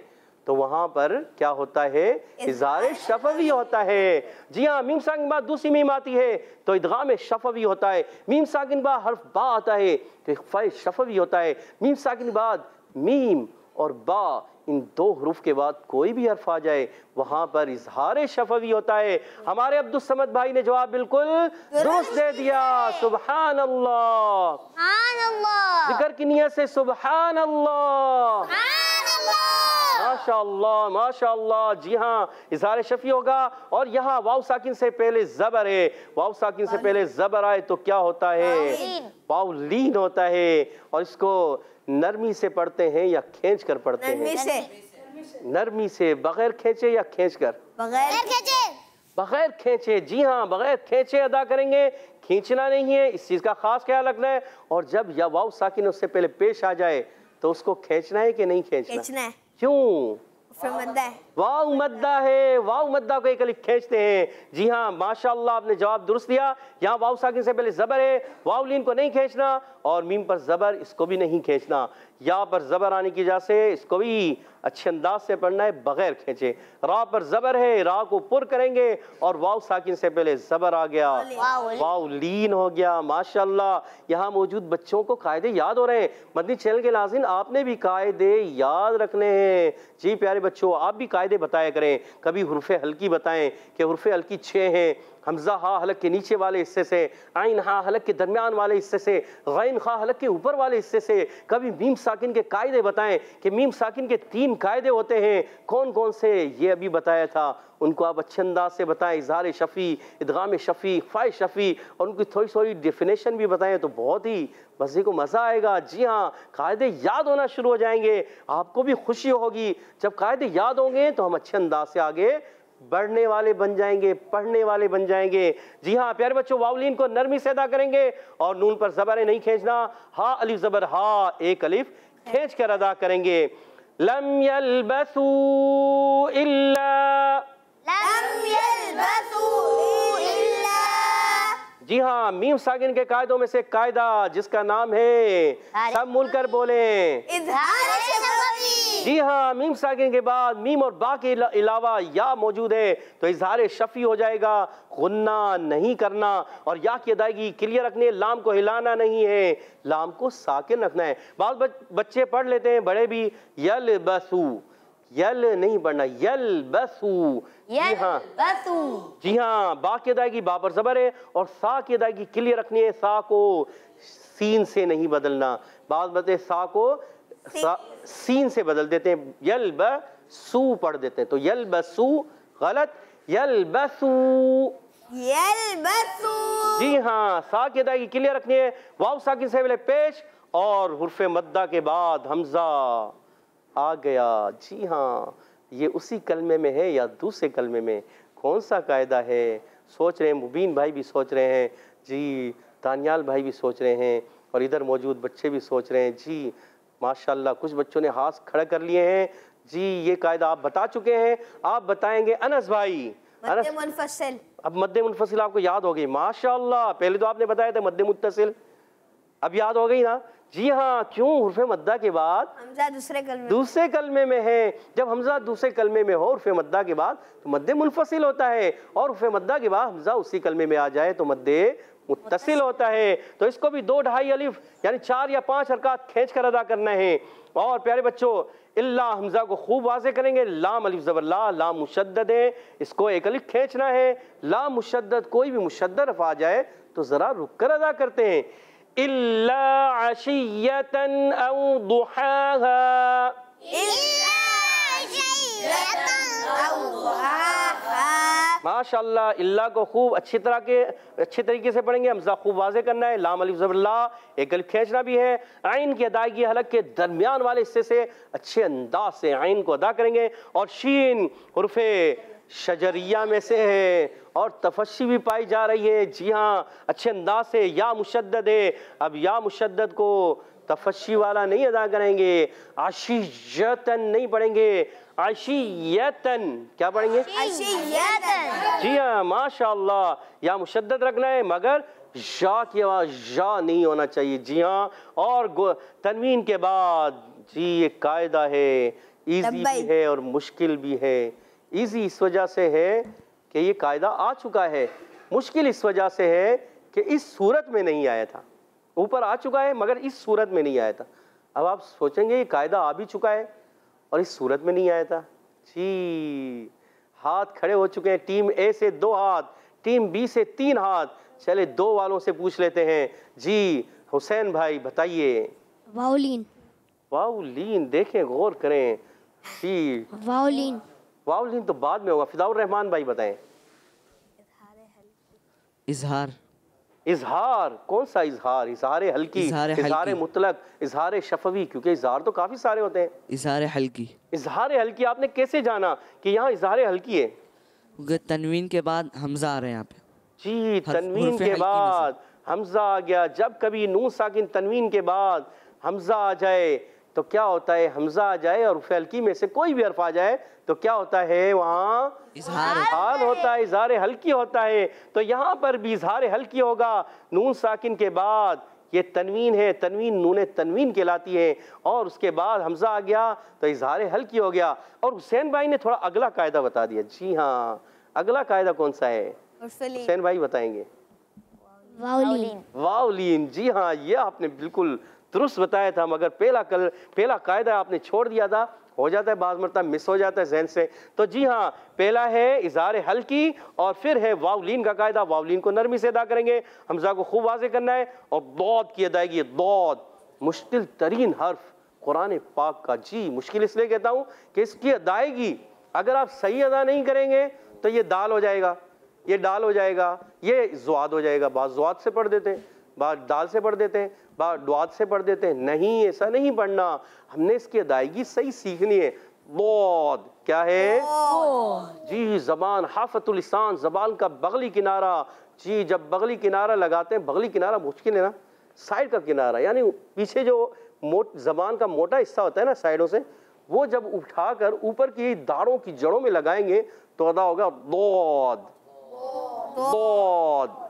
तो वहाँ पर क्या होता है? इजहार शफवी होता है, जी हाँ। मीम साकिन के बाद दूसरी मीम आती है तो इदगाम शफवी होता है। मीम साकिन के बाद हर्फ बा आता है तो इख्फा शफवी होता है। मीम साकिन के बाद मीम और बा, इन दो हरूफ के बाद कोई भी हर्फ आ जाए वहाँ पर इजहार शफवी होता है। हमारे अब्दुस्समद भाई ने जवाब बिल्कुल दुरुस्त दे दिया। सुबहान अल्लाह, सुबहान अल्लाह, जिक्र की नियत से सुबहान अल्लाह, सुबहान अल्लाह, माशाल्लाह माशाल्लाह। जी हाँ, इजहार शफी होगा और यहाँ वाव साकिन से पहले जबर है, वाव साकिन से पहले जबर आए तो क्या होता है, वावलीन होता है। और इसको नरमी से पढ़ते हैं या खींच कर पढ़ते हैं? नरमी से, बगैर खींचे या खींच कर? बगैर खींचे। जी हाँ, बगैर खींचे अदा करेंगे, खींचना नहीं है, इस चीज़ का खास ख्याल रखना है। और जब या वाव साकिन उससे पहले पेश आ जाए तो उसको खींचना है कि नहीं खींचना है? क्यों? वाव मद्दा है, वाव मद्दा को एक अलिफ खींचते हैं। जी हाँ माशाल्लाह, आपने जवाब दुरुस्त दिया। यहाँ वाव साकिन से पहले जबर है, वाव लीन को नहीं खींचना, और मीम पर जबर, इसको भी नहीं खींचना। यहाँ पर जबर आने की वजह से इसको भी अच्छे अंदाज से पढ़ना है बगैर खींचे। रा पर जबर है, रा को पुर करेंगे, और वाव साकिन से पहले जबर आ गया, वाव लीन हो गया। माशाल्लाह, यहाँ मौजूद बच्चों को कायदे याद हो रहे हैं। मदनी चैनल के नाज़रीन, आपने भी कायदे याद रखने हैं। जी प्यारे बच्चों, आप भी कायदे बताया करें। कभी हुर्फे हल्की बताएं कि हुर्फे हल्की 6 हैं। हमजा हा हलक के नीचे वाले हिस्से से, आइन हा हलक के दरमियान वाले हिस्से से, गैन खा हलक के ऊपर वाले हिस्से से। कभी मीम साकिन के कायदे बताएं कि मीम साकिन के 3 कायदे होते हैं, कौन कौन से, ये अभी बताया था। उनको आप अच्छे अंदाज से बताएं, इजहार शफ़ी, इदगाम शफ़ी, फ़ाय शफ़ी, और उनकी थोड़ी थोड़ी डेफिनेशन भी बताएं तो बहुत ही मज़े को मज़ा आएगा। जी हाँ, कायदे याद होना शुरू हो जाएंगे, आपको भी खुशी होगी। जब कायदे याद होंगे तो हम अच्छे अंदाज से आगे बढ़ने वाले बन जाएंगे, पढ़ने वाले बन जाएंगे। जी हाँ प्यारे बच्चों, वावलीन को नरमी से अदा करेंगे और नून पर जबर नहीं खींचना, हा अलिफ जबर हा, एक अलिफ खींच कर अदा करेंगे। लम यलबसू इल्ला, लम यलबसू इल्ला। जी हाँ, मीम साकिन के कायदों में से कायदा जिसका नाम है, सब मिलकर बोले, इजहार शफी। जी हाँ, मीम साकिन के बाद मीम और बा के अलावा या मौजूद है तो इजहार शफी हो जाएगा, गुन्ना नहीं करना। और या की अदायगी क्लियर रखनी है, लाम को हिलाना नहीं है, लाम को साकिन रखना है। बाद बच्चे पढ़ लेते हैं, बड़े भी, यल बसू, यल नहीं पढ़ना, यल बसू। जी हाँ बसू। जी हाँ, बा की अदायगी बा पर जबर है और सा की अदायगी क्लियर रखनी है, सा को सीन से नहीं बदलना। बाद बच्चे सा को सीन से बदल देते हैं, यलबसू पढ़ देते हैं, तो यलबसू गलत, यलबसू, यलबसू। जी हाँ, सा की अदायगी क्लियर रखनी है, वाव साकिन से पहले पेश और हुर्फे मद्दा के बाद हमजा आ गया। जी हाँ, ये उसी कलमे में है या दूसरे कलमे में, कौन सा कायदा है? सोच रहे हैं मुबीन भाई भी, सोच रहे हैं जी, दानियाल भाई भी सोच रहे हैं, और इधर मौजूद बच्चे भी सोच रहे हैं। जी माशाल्लाह, कुछ बच्चों ने हाथ खड़ा कर लिए हैं। जी, ये कायदा आप बता चुके हैं, आप बताएंगे अनस भाई। मद्दे मुनफसिल, अब मद्दे मुनफसिल आपको याद हो गई माशाल्लाह, पहले तो आपने बताया था मद्दे मुत्तसिल, अब याद हो गई ना? जी हाँ, क्यों? हुर्फे मद्दा के बाद हमजा दूसरे कलमे में है, जब हमजा दूसरे कलमे में हो हुर्फे मद्दा के बाद तो मद्दे मुनफसिल होता है, और हुर्फे मद्दा के बाद हमजा उसी कलमे में आ जाए तो मद्दे मुत्तसिल होता है। तो इसको भी 2 ढाई अलिफ यानी 4 या 5 हरकत खींच कर अदा करना है। और प्यारे बच्चों, इल्ला हमजा को खूब वाजे करेंगे, लाम अलिफ जबर ला, लाम मुशद्दद है, इसको एक अलिफ खींचना है। लाम मुशद्दद, कोई भी मुशद्दद रफ़ आ जाए तो ज़रा रुक कर अदा करते हैं। इल्ला अशियतन औ दुहाहा, इल्ला अशियतन औ दुहाहा। माशाल्लाह, इल्ला को खूब अच्छी तरीके से पढ़ेंगे, हमजा खूब वाजे करना है, लाम अलिफ जबर ला, एक अलिफ खींचना भी है। आइन की अदायगी हलक के दरमियान वाले हिस्से से अच्छे अंदाज से आइन को अदा करेंगे। और शीन हुर्फे शजरिया में से है और तफस्सी भी पाई जा रही है। जी हाँ, अच्छे अंदाज से। या मुशद्दद है, अब या मुशद्दद को तफस्सी वाला नहीं अदा करेंगे, आशियतन नहीं पढ़ेंगे, आशियतन क्या पढ़ेंगे? आशियतन। जी हाँ माशाल्लाह, या मुशद्दद रखना है मगर या की आवाज़ या नहीं होना चाहिए। जी हाँ, और तनवीन के बाद, जी ये कायदा है, ईजी भी है और मुश्किल भी है। ईजी इस वजह से है कि ये कायदा आ चुका है, मुश्किल इस वजह से है कि इस सूरत में नहीं आया था, ऊपर आ चुका है मगर इस सूरत में नहीं आया था। अब आप सोचेंगे ये कायदा आ भी चुका है और इस सूरत में नहीं आया था। जी, हाथ खड़े हो चुके हैं, टीम ए से 2 हाथ, टीम बी से 3 हाथ। चले 2 वालों से पूछ लेते हैं। जी हुसैन भाई बताइए। वावलीन, वावलीन देखें, गौर करें, सी। वाओलिन, वाओलिन तो बाद में होगा। फिदाउर रहमान भाई बताएं। इजहार, इजहार कौन सा इजहार? इजहार हल्की, इजहार मुतलक, इजहार शफवी, क्योंकि इजहार तो काफी सारे होते हैं। इजहार हल्की, इजहार हल्की। आपने कैसे जाना कि यहाँ इजहार हल्की है? तनवीन के बाद हमजा आ रहे हैं यहाँ पे जी। तनवीन के बाद हमजा आ गया। जब कभी नून साकिन तनवीन के बाद हमजा आ जाए तो क्या होता है? हमजा आ जाए और हर्फ़े हल्की में से कोई भी हर्फ आ जाए तो क्या होता है? वहाँ इजहार होता है, इजहार हल्की होता है। तो यहाँ पर भी इजहार हल्की होगा। नून साकिन के बाद ये तनवीन है, तनवीन नून तनवीन कहलाती है, और उसके बाद हमजा आ गया तो इजहार हल्की हो गया। और हुसैन भाई ने थोड़ा अगला कायदा बता दिया। जी हाँ, अगला कायदा कौन सा है हुसैन भाई बताएंगे? वाओलिन, वाओलिन। जी हाँ, ये आपने बिल्कुल दुरुस्त बताया था, मगर पहला कायदा आपने छोड़ दिया था। हो जाता है बाज़ मरतबा, मिस हो जाता है जहन से। तो जी हाँ, पहला है इजहार हल्की और फिर है वावलीन का कायदा। वावलीन को नरमी से अदा करेंगे, हमजा को खूब वाज़े करना है, और दौद की अदायगी। दौद मुश्किल तरीन हर्फ कुरान पाक का। जी मुश्किल इसलिए कहता हूँ कि इसकी अदायगी अगर आप सही अदा नहीं करेंगे तो ये दाल हो जाएगा, ये दाल हो जाएगा, ये जुआद हो जाएगा। बाजुआद से पढ़ देते हैं, बाद दाल से पढ़ देते हैं, बाद दुआद से पढ़ देते हैं। नहीं, ऐसा नहीं पढ़ना। हमने इसकी अदायगी सही सीखनी है। दौद क्या है? दौद। जी जबान, हाफतुल लिसान, जबान का बगली किनारा। जी जब बगली किनारा लगाते हैं, बगली किनारा मुश्किल है ना, साइड का किनारा, यानी पीछे जो जबान का मोटा हिस्सा होता है ना साइडों से, वो जब उठा कर ऊपर की दाड़ों की जड़ों में लगाएंगे तो अदा होगा दौद। दौद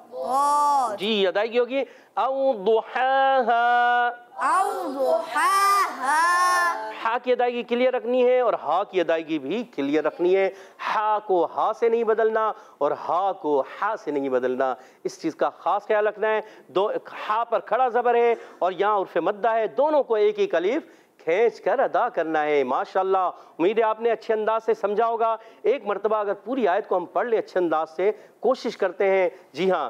जी अदायगी होगी हा की अदायगी क्लियर रखनी है, और हा की अदायगी भी क्लियर रखनी है। हा को हा से नहीं बदलना और हा को हा से नहीं बदलना, इस चीज़ का खास ख्याल रखना है। दो हा पर खड़ा जबर है और यहाँ उर्फ मद्दा है, दोनों को एक ही अलिफ खींच कर अदा करना है। माशाल्लाह, उम्मीद है आपने अच्छे अंदाज से समझा होगा। एक मरतबा अगर पूरी आयत को हम पढ़ लें अच्छे अंदाज से, कोशिश करते हैं। जी हाँ,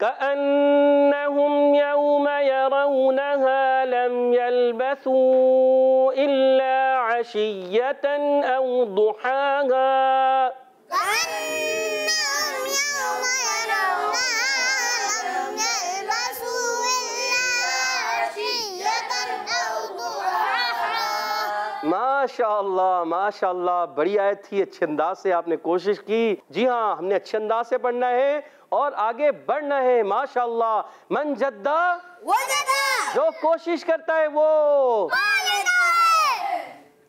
कअन्नहुम यौम यरौनहा लम यल्बसू इल्ला अशियतन औ दुहाहा। माशाल्लाह, माशाल्लाह, बड़ी आयत थी, अच्छे अंदाज से आपने कोशिश की। जी हाँ, हमने अच्छे अंदाज से पढ़ना है और आगे बढ़ना है। माशाल्लाह, मन जद्दा वजदा, जो कोशिश करता है वो पालेगा है।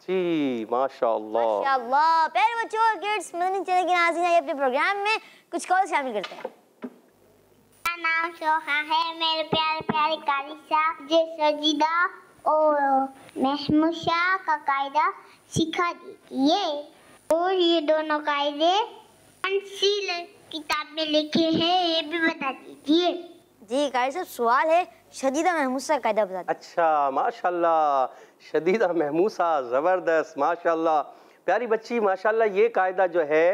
जी माशाल्लाह, माशाल्लाह। प्यारे बच्चों, किड्स मदनी चैनल के नाज़रीन, आज अपने प्रोग्राम में कुछ कॉल शामिल करते हैं। मेरा नाम सोहा है, मेरे प्यारे प्यारे कालिसा जे सजीदा और महमूद शाह का कायदा सिखा दीजिए। और ये दोनों कायदे कौन सी किताब में लिखे हैं, ये भी बता दीजिए। जी कारी साहब, सवाल है शदीदा महमूसा कायदा बता दीजिए। अच्छा माशाल्लाह, शदीदा महमूसा, ज़बरदस्त माशाल्लाह। प्यारी बच्ची माशाल्लाह, ये कायदा जो है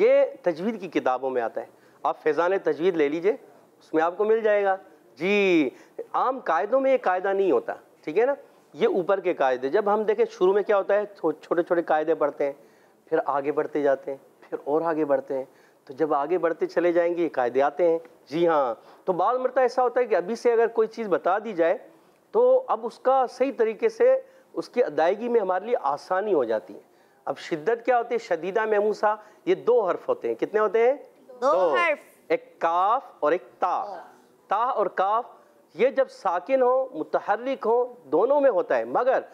ये तजवीद की किताबों में आता है। आप फैज़ान तजवीद ले लीजिए, उसमें आपको मिल जाएगा। जी आम कायदों में ये कायदा नहीं होता, ठीक है ना। ये ऊपर के कायदे, जब हम देखें शुरू में क्या होता है, छोटे छोटे कायदे पढ़ते हैं, फिर आगे बढ़ते जाते हैं, फिर और आगे बढ़ते हैं। तो जब आगे बढ़ते चले जाएंगे ये कायदे आते हैं। जी हाँ, तो बाद मरता ऐसा होता है कि अभी से अगर कोई चीज़ बता दी जाए तो अब उसका सही तरीके से उसकी अदायगी में हमारे लिए आसानी हो जाती है। अब शिद्दत क्या होती है? शदीदा महमूसा, ये दो हर्फ होते हैं। कितने होते हैं? दो हर्फ, एक काफ और एक ता। ता और काफ ये जब साकिन हो, मुतहर्रिक हो, दोनों में होता है, मगर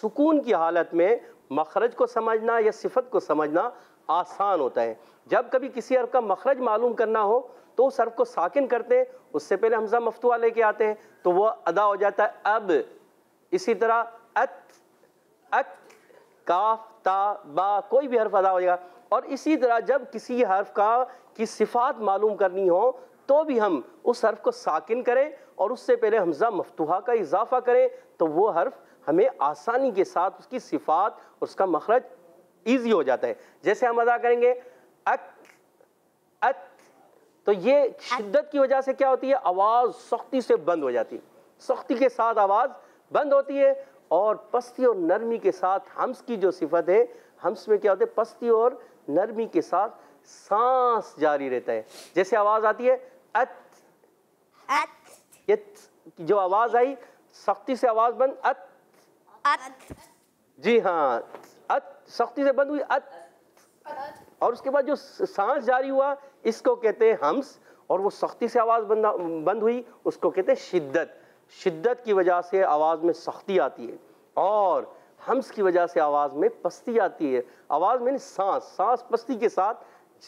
सुकून की हालत में मखरज को समझना या सिफत को समझना आसान होता है। जब कभी किसी हर्फ का मखरज मालूम करना हो तो उस हर्फ को साकिन करते हैं, उससे पहले हमजा मफ्तुआ लेके आते हैं तो वो अदा हो जाता है। अब इसी तरह अत, अत, काफ, ता, बा, कोई भी हर्फ अदा हो जाएगा। और इसी तरह जब किसी हर्फ की सिफात मालूम करनी हो तो भी हम उस हर्फ को साकिन करें और उससे पहले हमजा मफ्तूहा का इजाफा करें तो वो हर्फ हमें आसानी के साथ उसकी सिफात और उसका मखरज ईजी हो जाता है। जैसे हम अदा करेंगे अक, अक, तो ये शिद्दत की वजह से क्या होती है? आवाज़ सख्ती से बंद हो जाती है, सख्ती के साथ आवाज़ बंद होती है। और पस्ती और नरमी के साथ हम्स की जो सिफत है, हम्स में क्या होता है, पस्ती और नरमी के साथ सांस जारी रहता है। जैसे आवाज़ आती है अत, अत, जो आवाज़ आई सख्ती से आवाज़ बंद अत, अत, जी हाँ अत सख्ती से बंद हुई अत, अत, और उसके बाद जो सांस जारी हुआ इसको कहते हैं हम्स, और वो सख्ती से आवाज़ बंद हुई उसको कहते हैं शिद्दत। शिद्दत की वजह से आवाज़ में सख्ती आती है और हम्स की वजह से आवाज़ में पस्ती आती है। आवाज़ में सांस, सांस पस्ती के साथ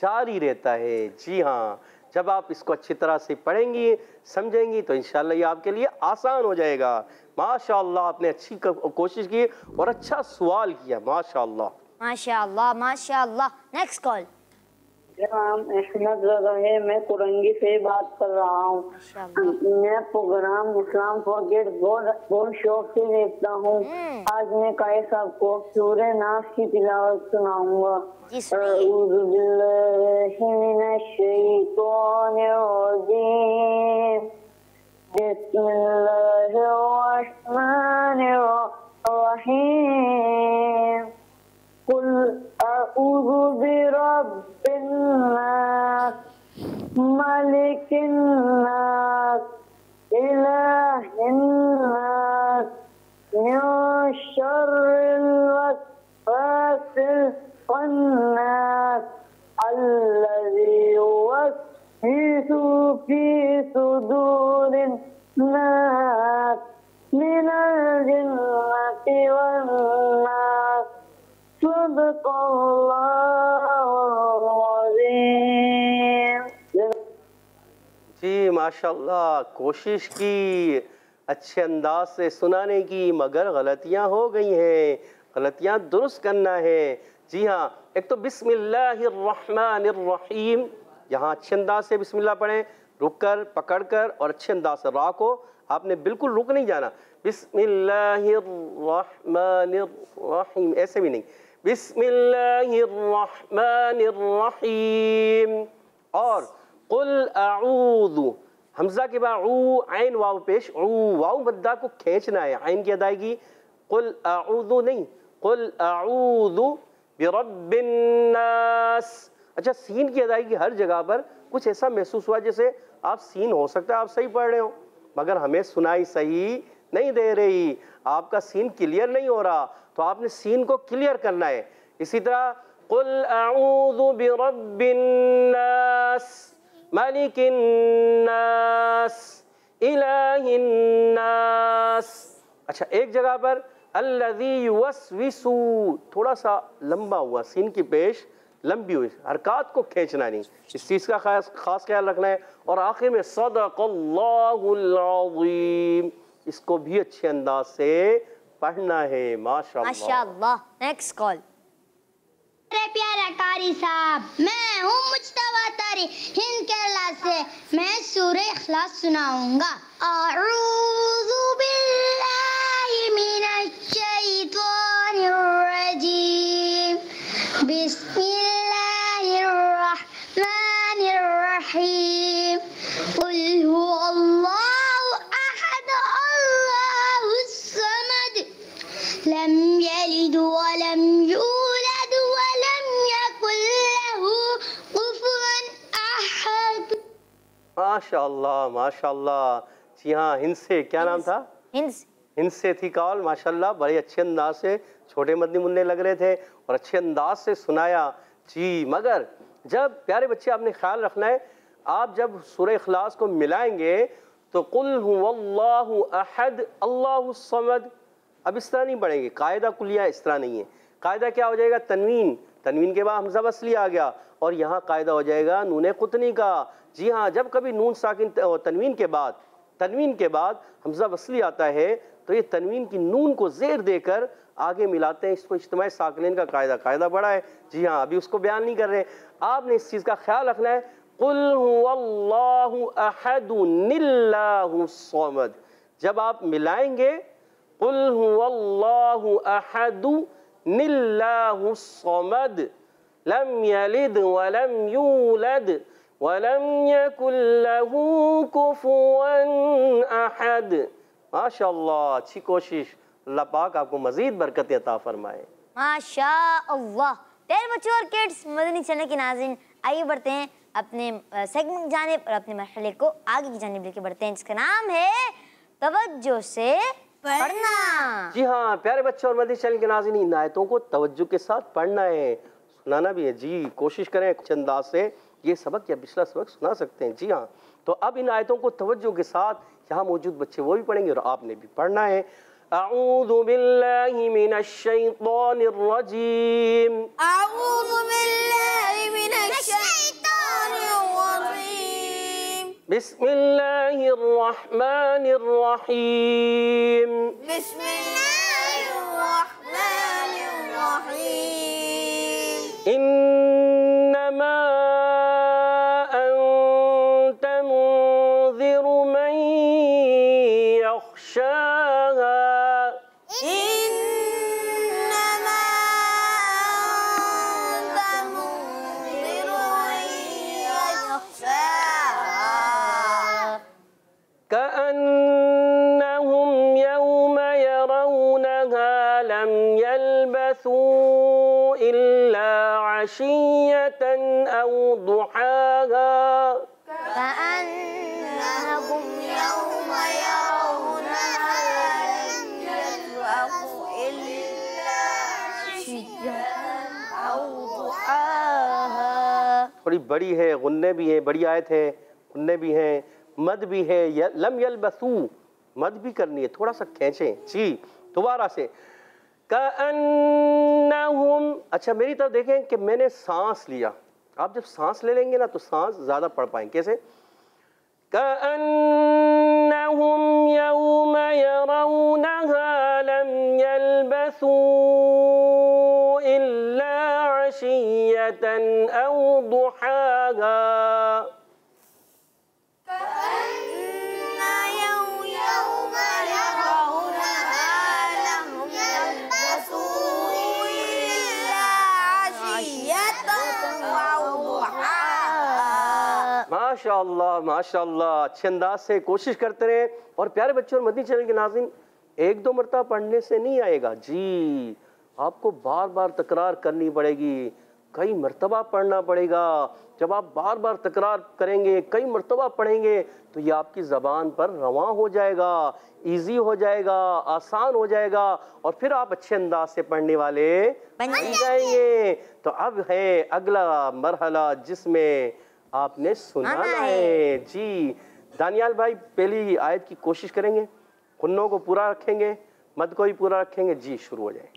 जारी रहता है। जी हाँ, जब आप इसको अच्छी तरह से पढ़ेंगी समझेंगी तो इंशाल्लाह ये आपके लिए आसान हो जाएगा। माशाल्लाह, आपने अच्छी कोशिश की और अच्छा सवाल किया। माशाल्लाह माशाल्लाह माशाल्लाह। Next call. मैं कुरंगी से बात कर रहा हूँ। मैं प्रोग्राम इस्लाम फॉर किड्स बहुत शौक से देखता हूँ। आज मैं कायद साहब को सूरह नास की तिलावत सुनाऊंगा। कुल अऊज़ु बिरब्बिन्नास, मलिकिन्नास, इलाहिन्नास, मिन शर्रिल वस्वासिल खन्नास, अल्लज़ी युवस्विसु फी सुदूरिन नास, मिनल जिन्नति वन्नास। जी माशाल्लाह, कोशिश की अच्छे अंदाज से सुनाने की, मगर गलतियां हो गई हैं, गलतियां दुरुस्त करना है। जी हाँ, एक तो बिस्मिल्लाहिर्रहमानिर्रहीम, यहाँ अच्छे अंदाज से बिस्मिल्लाह पढ़ें, रुक कर पकड़ कर और अच्छे अंदाज से रा को आपने बिल्कुल रुक नहीं जाना। बिस्मिल्लाहिर्रहमानिर्रहीम ऐसे भी नहीं, बिस्मिल्लाहिर्रहमानिर्रहीम। और कुल अऊज़ु, हमजा के बाद ऊ आइन वाव पेश, ऊ वाव मद्दा को खींचना है आइन की अदायगी। कुल अऊज़ु नहीं, कुल अऊज़ु बिरब्बिन्नास। अच्छा, सीन की अदायगी हर जगह पर कुछ ऐसा महसूस हुआ जैसे आप सीन, हो सकता है आप सही पढ़ रहे हो मगर हमें सुनाई सही नहीं दे रही, आपका सीन क्लियर नहीं हो रहा, तो आपने सीन को क्लियर करना है। इसी तरह कुल अऊज़ु बिरब्बिन्नास, मलिकिन्नास, इलाहिन्नास। अच्छा, एक जगह पर अल्लज़ी युवस्विसु, थोड़ा सा लंबा हुआ, सीन की पेश लंबी हुई, हरकत को खींचना नहीं, इस चीज़ का खास ख्याल रखना है। और आखिर में सदक़ल्लाहुल अज़ीम, इसको भी अच्छे अंदाज से पढ़ना है। माशाअल्लाह। Next call. मेरे प्यारे कारी साहब, मैं हूँ मुहम्मद अतारी, हिंद केरला से। मैं सूरह इखलास सुनाऊंगा। अऊज़ु बिल्लाहि मिनश शैतानिर रजीम, बिस्मिल्लाहिर्रहमानिर रहीम, कुल हुवल्लाहु लम यलिद वलम यूलद वलम यकुल लहू कुफुवन अहद। माशाल्लाह माशाल्लाह। जी हाँ, हिंद से, क्या नाम था, हिंद से थी कॉल। माशाल्लाह, बड़े अच्छे अंदाज से, छोटे मदनी मुन्ने लग रहे थे और अच्छे अंदाज से सुनाया। जी, मगर जब प्यारे बच्चे आपने ख्याल रखना है, आप जब सूरह इखलास को मिलाएंगे तो कुल हुवल्लाहु अहद, अल्लाहु समद, अब इस तरह नहीं पढ़ेंगे। कायदा कुलिया इस तरह नहीं है। कायदा क्या हो जाएगा, तनवीन, तनवीन के बाद हमजा वस्ली आ गया और यहाँ कायदा हो जाएगा नूने कुतनी का। जी हाँ, जब कभी नून साकिन तनवीन के बाद हमजा वस्ली आता है तो ये तनवीन की नून को ज़ेर देकर आगे मिलाते हैं, इसको इज्तिमाई साकिन का कायदा, कायदा बड़ा है। जी हाँ, अभी उसको बयान नहीं कर रहे, आपने इस चीज़ का ख्याल रखना है। कुल हुवल्लाहु अहदुनिल्लाहु समद, जब आप मिलाएंगे कुल हुवल्लाहु अहद निल्लाहु समद, लम यलिद वलम यूलद वलम यकुल लहू कुफुवन अहद। माशाल्लाह, अच्छी कोशिश, अल्लाह पाक आपको मजीद बरकतें अता फरमाए। माशा अल्लाह। प्यारे बच्चों और किड्स मदनी चैनल के नाज़रीन, आइए बढ़ते हैं अपने सेगमेंट जानिब और अपने मरहले को आगे की जानिब लेके बढ़ते हैं, जिसका नाम है तवज्जो से पढ़ना। जी हाँ, प्यारे बच्चों और मदनी चैनल के नाज़रीन, इन आयतों को तवज्जो के साथ पढ़ना है, सुनाना भी है। जी कोशिश करें कुछ अंदाज से ये सबक या पिछला सबक सुना सकते हैं। जी हाँ, तो अब इन आयतों को तवज्जो के साथ यहाँ मौजूद बच्चे वो भी पढ़ेंगे और आपने भी पढ़ना है। अऊज़ु बिल्लाहि मिनश शैतानिर रजीम। अऊज़ु बिल्लाहि मिनश शैतानिर रजीम। बिस्मिल्लाहिर रहमानिर रहीम। बिस्मिल्लाहिर रहमानिर रहीम। इन्नमा अंता मुंज़िरु मन यख्शाहा। عشية أو ضحاها. كأنهم يوم يرونها لم يلبثوا إلا عشية أو ضحاها। थोड़ी बड़ी है, गुन्ने भी है, बड़ी आयत है, गुन्ने भी हैं, मद भी है, लम यलबसू मद भी करनी है, थोड़ा सा खींचे। जी दोबारा से कअन्नहुम। अच्छा मेरी तरफ देखें कि मैंने सांस लिया, आप जब सांस ले लेंगे ना तो सांस ज़्यादा पढ़ पाएंगे। कैसे? कअन्नहुम यौम यरौनहा लम यलबसू इल्ला अशियतन औ दुहाहा। माशाअल्लाह माशाअल्लाह, अच्छे अंदाज से कोशिश करते रहें। और प्यारे बच्चों और मदनी चैनल के नाज़रीन, एक दो मरतबा पढ़ने से नहीं आएगा जी, आपको बार बार तकरार करनी पड़ेगी, कई मरतबा पढ़ना पड़ेगा। जब आप बार बार तकरार करेंगे, कई मरतबा पढ़ेंगे, तो ये आपकी ज़बान पर रवां हो जाएगा, ईजी हो जाएगा, आसान हो जाएगा, और फिर आप अच्छे अंदाज से पढ़ने वाले बन जाएंगे। तो अब है अगला मरहला जिसमें आपने सुनाना है। जी दानियाल भाई पहली आयत की कोशिश करेंगे, गुन्नों को पूरा रखेंगे, मद को भी पूरा रखेंगे। जी शुरू हो जाए।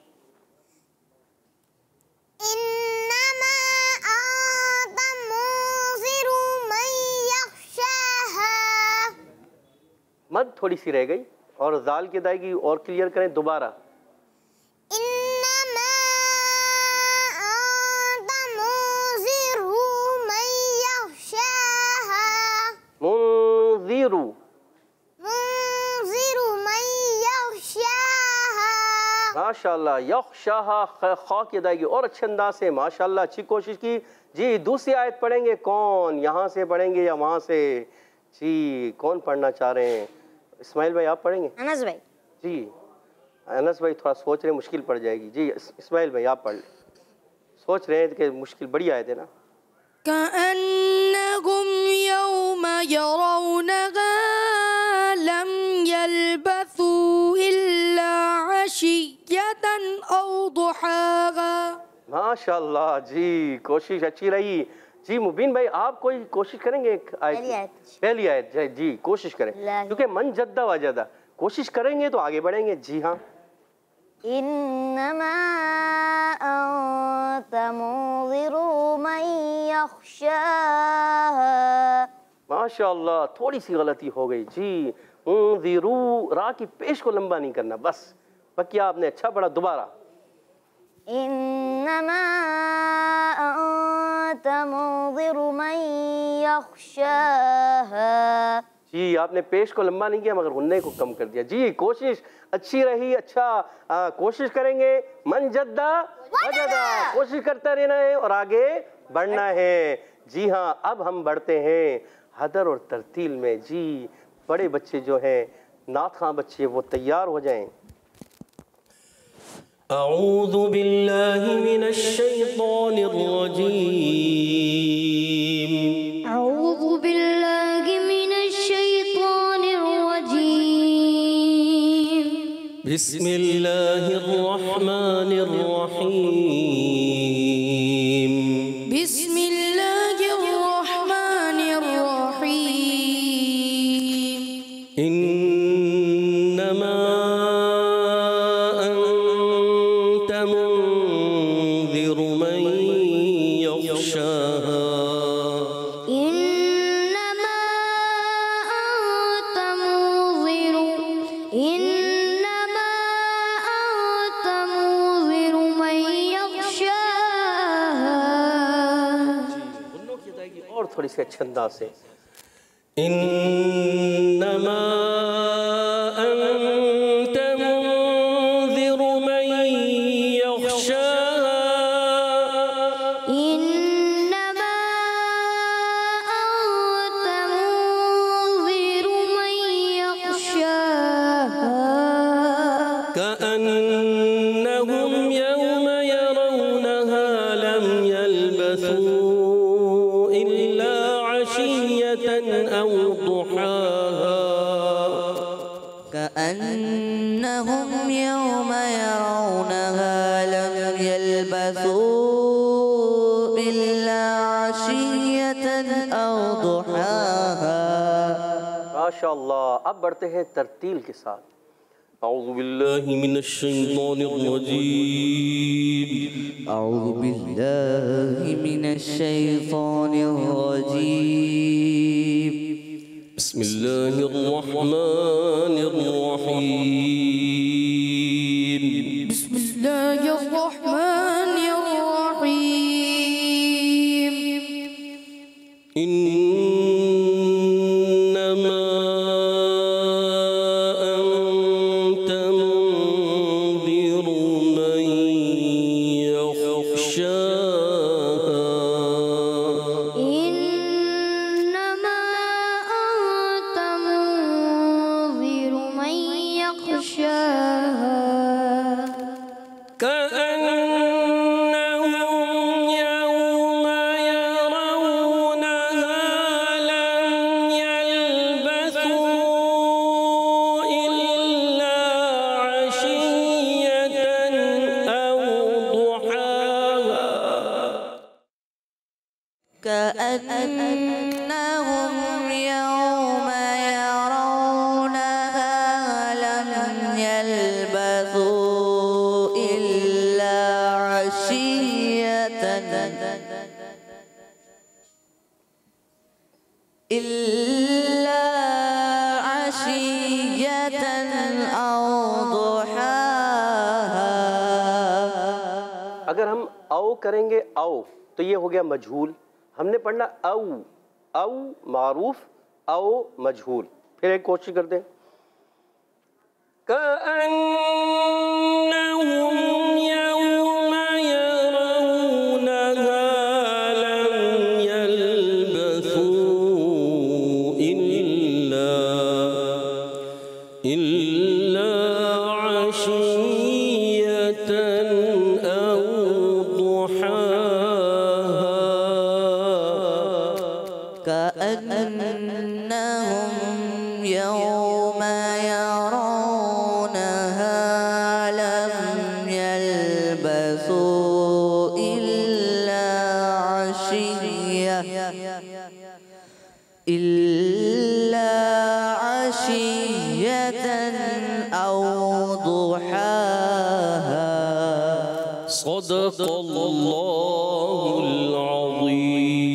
मद थोड़ी सी रह गई और जाल की अदायगी और क्लियर करें दोबारा। माशाल्लाह, यख्शाहा खा की अदायगी और अच्छे अंदाज से। माशाल्लाह, अच्छी कोशिश की। जी दूसरी आयत पढ़ेंगे कौन, यहाँ से पढ़ेंगे या वहाँ से? जी कौन पढ़ना चाह रहे हैं? इस्माइल भाई आप पढ़ेंगे? अनस भाई। जी अनस भाई थोड़ा सोच रहे हैं, मुश्किल पड़ जाएगी। जी इस्माइल भाई आप पढ़ लें, सोच रहे हैं कि मुश्किल बड़ी आयत है ना। कअन्नहुम यौम यरौनहा लम यलबसू इल्ला अशियतन औ दुहाहा। माशाल्लाह जी, कोशिश अच्छी रही। जी मुबीन भाई आप कोई कोशिश करेंगे एक आयत, पहली आयत? जी कोशिश करें, क्योंकि मन जद्दा वजदा, कोशिश करेंगे तो आगे बढ़ेंगे। जी हाँ, इन्नमा अंत मुंज़िरु मन यख्शाहा। माशाल्लाह, थोड़ी सी गलती हो गई। जी मुंज़िरु, रा की पेश को लंबा नहीं करना, बस बाकी आपने अच्छा पढ़ा। दोबारा, इन्नमा अंत मुंज़िरु मन यख्शाहा। जी आपने पेश को लंबा नहीं किया मगर गुन्ने को कम कर दिया। जी कोशिश अच्छी रही, अच्छा कोशिश करेंगे, मन जद्दा वजदा, कोशिश करता रहना है और आगे बढ़ना है। जी हाँ, अब हम बढ़ते हैं हदर और तरतील में। जी बड़े बच्चे जो हैं, नाथ खां बच्चे, वो तैयार हो जाएं। أعوذ بالله من الشيطان الرجيم أعوذ بالله من الشيطان الرجيم بسم الله الرحمن الرحيم بسم الله الرحمن الرحيم إنما थोड़ी सी अच्छे अंदाज से इन्नमा अंत मुंज़िरु मन यख्शा इन्नमा अंत मुंज़िरु मन यख्शा कअन्नहुम यौमा यरौनहा लम यलबसू أو ضحاها كأنهم يوم يرونها لم يلبثوا إلا عشية أو ضحاها माशाअल्लाह। अब बढ़ते हैं तरतील के साथ। أعوذ بالله من الشيطان الرجيم أعوذ بالله من الشيطان الرجيم بسم الله الرحمن الرحيم بسم الله الرحمن الرحيم كأنهم يوم يرونها لم يلبثوا إلا عشية أو ضحاها। अगर हम आओ करेंगे आओ तो ये हो गया मजहूल। हमने पढ़ना औ औ मारूफ औ मजहूल। फिर एक कोशिश करते हैं कअन्नहुम यौमा यरौनहा लम यलबसू इल्ला अशियतन औ दुहा كأنهم يوم يرونها لم يلبثوا إلا عشية أو ضحاها صدق الله العظيم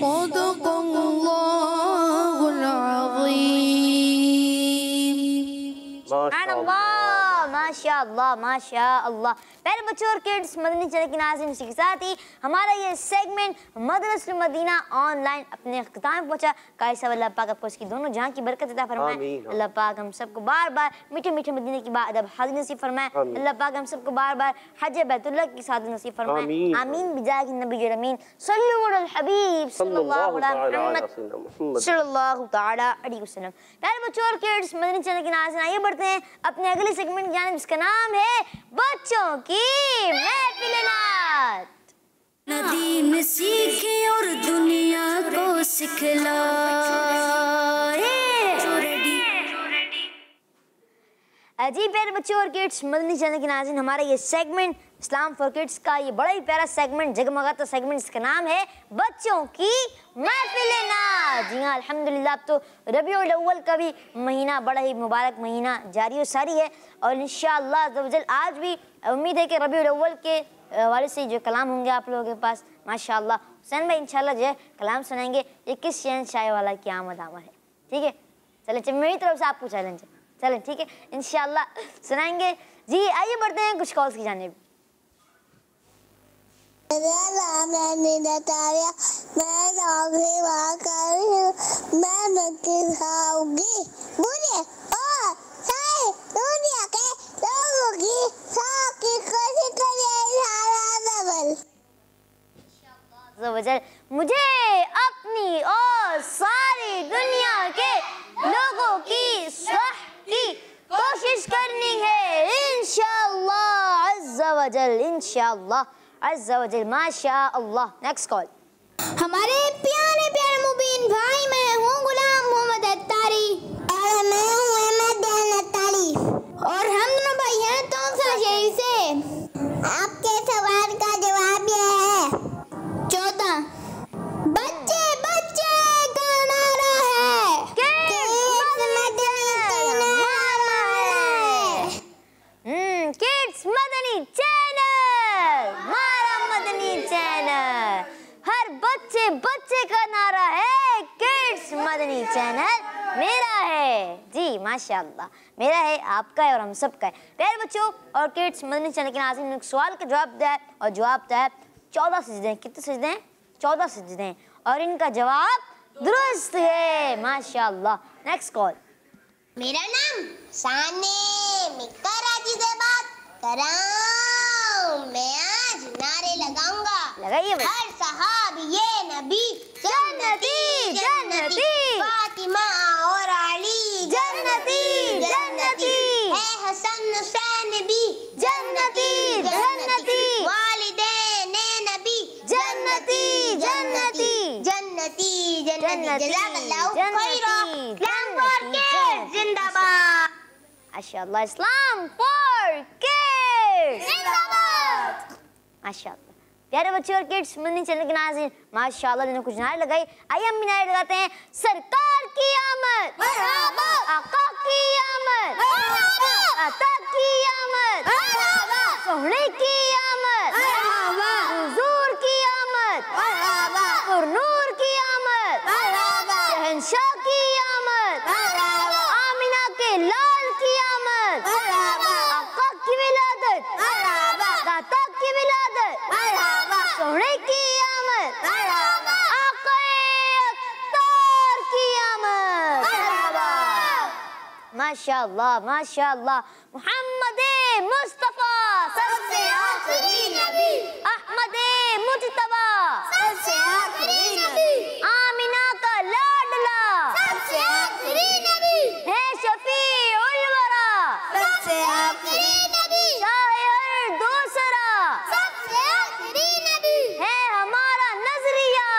صدق الله العظيم। माशाअल्लाह माशाअल्लाह। अल्लाह माशा अल्लाह। प्यारे बच्चों और किड्स मदनी चैनल के नाज़रीन, के साथ ही हमारा ये सेगमेंट मदरसतुल मदीना ऑनलाइन अपने अख्ताम पहुँचा। कायस अल्लाह पाक आपको इसकी दोनों जहाँ की बरकत अता फरमाए। अल्लाह पाक हम सबको बार बार मीठे मीठे मदीने की बादब हाज़िर नसीब फरमाए। अल्लाह पाक हम सबको बार बार हज बैतुल्लाह की सादत नसीब फरमाए। आमीन बिजाह नबी अमीन सल्लल्लाहु अलैहि हबीब सल्लल्लाहु अलैहि मुहम्मद सल्लल्लाहु तआला अलैहि वसल्लम। प्यारे बच्चों और किड्स मदनी चैनल के नाज़रीन, आइए बढ़ते हैं अपने अगले सेगमेंट की जानिब, जिसका नाम है बच्चों की महफिल। नदीम सीखे और दुनिया को सिखलाए। अजी प्यारे बच्चों और किड्स मदनी चैनल के नाज़रीन, हमारा ये सेगमेंट इस्लाम फॉर किड्स का ये बड़ा ही प्यारा सेगमेंट, जगमगाता सेगमेंट, इसका नाम है बच्चों की महफिल। जी हाँ, अल्हम्दुलिल्लाह अब तो रबीउल अव्वल का भी महीना, बड़ा ही मुबारक महीना जारी सारी है। और इंशाअल्लाह आज भी उम्मीद है कि रबीउल अव्वल के वाले से जो कलाम होंगे आप लोगों के पास माशाल्लाह। हुसैन भाई इंशाल्लाह जो है कलाम सुनाएंगे, ये किस चैलेंज शाये वाला की आमद आमद है, ठीक है। चले चलिए, मेरी तरफ से आपको चैलेंज है, चलें ठीक है, इंशाल्लाह सुनाएंगे। जी आइए बढ़ते हैं कुछ कॉल्स की जानिब। मेरा नाम है मुहम्मद अतारिया, मैं नौकरी वहाँ कर रही हूँ। मैं मक्की खाऊंगी मुझे और सारे दुनिया के लोगों की साख की कोशिश करेगी सारा जबल। मुझे अपनी और सारी दुनिया के लोगों की साख की कोशिश करनी है इंशाअल्लाह अज़्ज़ा वजल, इंशाअल्लाह अज़्ज़ा वजल, माशाअल्लाह। Next call. हमारे प्यारे प्यारे मुबीन भाई, मैं हूँ गुलाम मोहम्मद अत्तारी और मैं हूँ अहमद अत्तारी और हम दोनों भाई हैं तोमसा शरीफ से। आपके सवाल का जवाब यह है चौथा, बच्चे बच्चे का नारा है कि किड्स मदनी चैनल, हमारा मदनी चैनल, हर बच्चे बच्चे का नारा है किड्स मदनी चैनल मेरा है। जी माशाल्लाह, मेरा है, आपका है और हम सब का है। प्यारे बच्चों और किड्स मदनी चैनल के नाज़रीन, एक सवाल का जवाब दिया है और जवाब दिया है 14 सजदे। कितने सजदे हैं? 14 सजदे हैं और इनका जवाब दुरुस्त है माशाल्लाह। Next call. मेरा नाम साने, मैं कराची से बात कर रहा हूँ। मैं आज नारे लगाऊंगा, लगाइए। हर सहाब ये नबी जन्नती जन्नती, फातिमा और अली जन्नती जन्नती, है हसन हुसैन भी जन्नती जन्नती, वालिदैन नबी जन्नती जन्नती जन्नती जन्नती जन्नती। माशाअल्लाह, इस्लाम फॉर किड्स जिंदाबाद माशाअल्लाह। प्यारे बच्चों और किड्स मदनी चैनल के नाज़रीन, माशाअल्लाह जिन्होंने कुछ नारे लगाई, आइए हम भी नारे लगाते हैं। सरकार की आमद मरहबा, आका की आमद मरहबा, अता की आमद मरहबा, सोहने की आमद मरहबा, हुजूर की आमद मरहबा, नूर की आमद मरहबा, शहंशाह की आमद मरहबा, आमिना के लाल की आमद मरहबा, आका की विलादत मरहबा, दाता की विलादत मरहबा, सोहने की आमद मरहबा, आका अख्तार की आमद मरहबा। माशाल्लाह माशाल्लाह, मुहम्मद मुस्तफा सबसे आखिरी नबी, अहमद मुजतबा सबसे आखिरी नबी, आमिना का लाडला सबसे आखिरी नबी, है शफीउल वरा सबसे आखिरी नबी, शाहे हर दूसरा सबसे आखिरी नबी, है हमारा नजरिया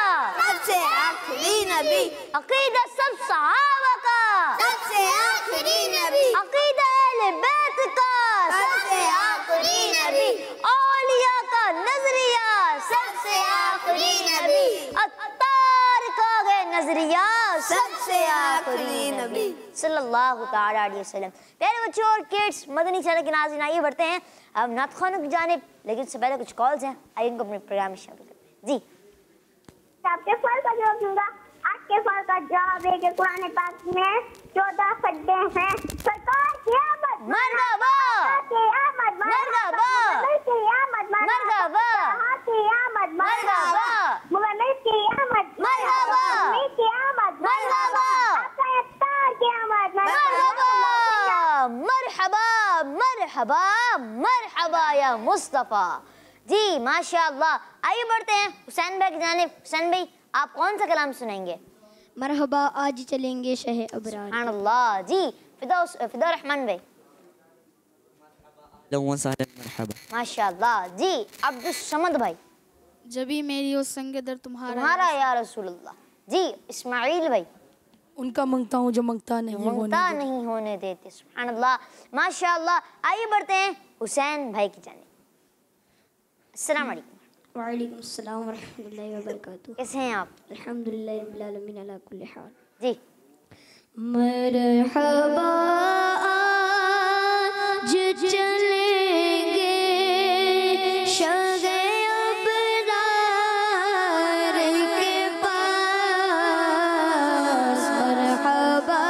सबसे आखिरी नबी, अकीदा सब सहाबा का सबसे आखिरी नबी, अकीदा अहले बैत का सबसे आखिरी नबी, औलिया का नजरिया सबसे आखिरी नबी, अत्तार का गए नजरिया सबसे आखिरी नबी सल्लल्लाहु तआला अलैहि वसल्लम। प्यारे बच्चों और किड्स मदनी चैनल के नाज़रीन, आइए बढ़ते हैं अब नात खानों की जानिब, लेकिन उससे पहले कुछ कॉल्स हैं, आइए इनको अपने प्रोग्राम में शामिल करते हैं। जी आपके सवाल का जवाब दूंगा। आज के सवाल का जवाब है कि कुरान पाक में 14 सज्दे हैं। सरकार की आमद मरहबा, मरहबा मरहबा या मुस्तफ़ा जी माशाअल्लाह। आइए बढ़ते हैं हुसैन भाई की जानिब। हुसैन भाई आप कौन सा कलाम सुनाएंगे? मरहबा आज चलेंगे शहे अब्रार। सुभान अल्लाह जी। फिदा रहमान भाई माशाअल्लाह जी। अब्दुल समद भाई जबी मेरी हो संगे दर तुम्हारा या रसूल अल्लाह जी। इस्माइल भाई उनका मांगता हूँ जो मांगता नहीं होने देते। सुभान अल्लाह माशाअल्लाह। आइए बढ़ते हैं हुसैन भाई की जानिब। अस्सलाम वालेकुम। वालेकुम अस्सलाम व रहमतुल्लाहि व बरकातहू। कैसे हैं आप? अल्हम्दुलिल्लाहि रब्बिल आलमीन अला कुल्लि हाल जी। मरहबा आज चलेंगे शगे अब्रार के पास। मरहबा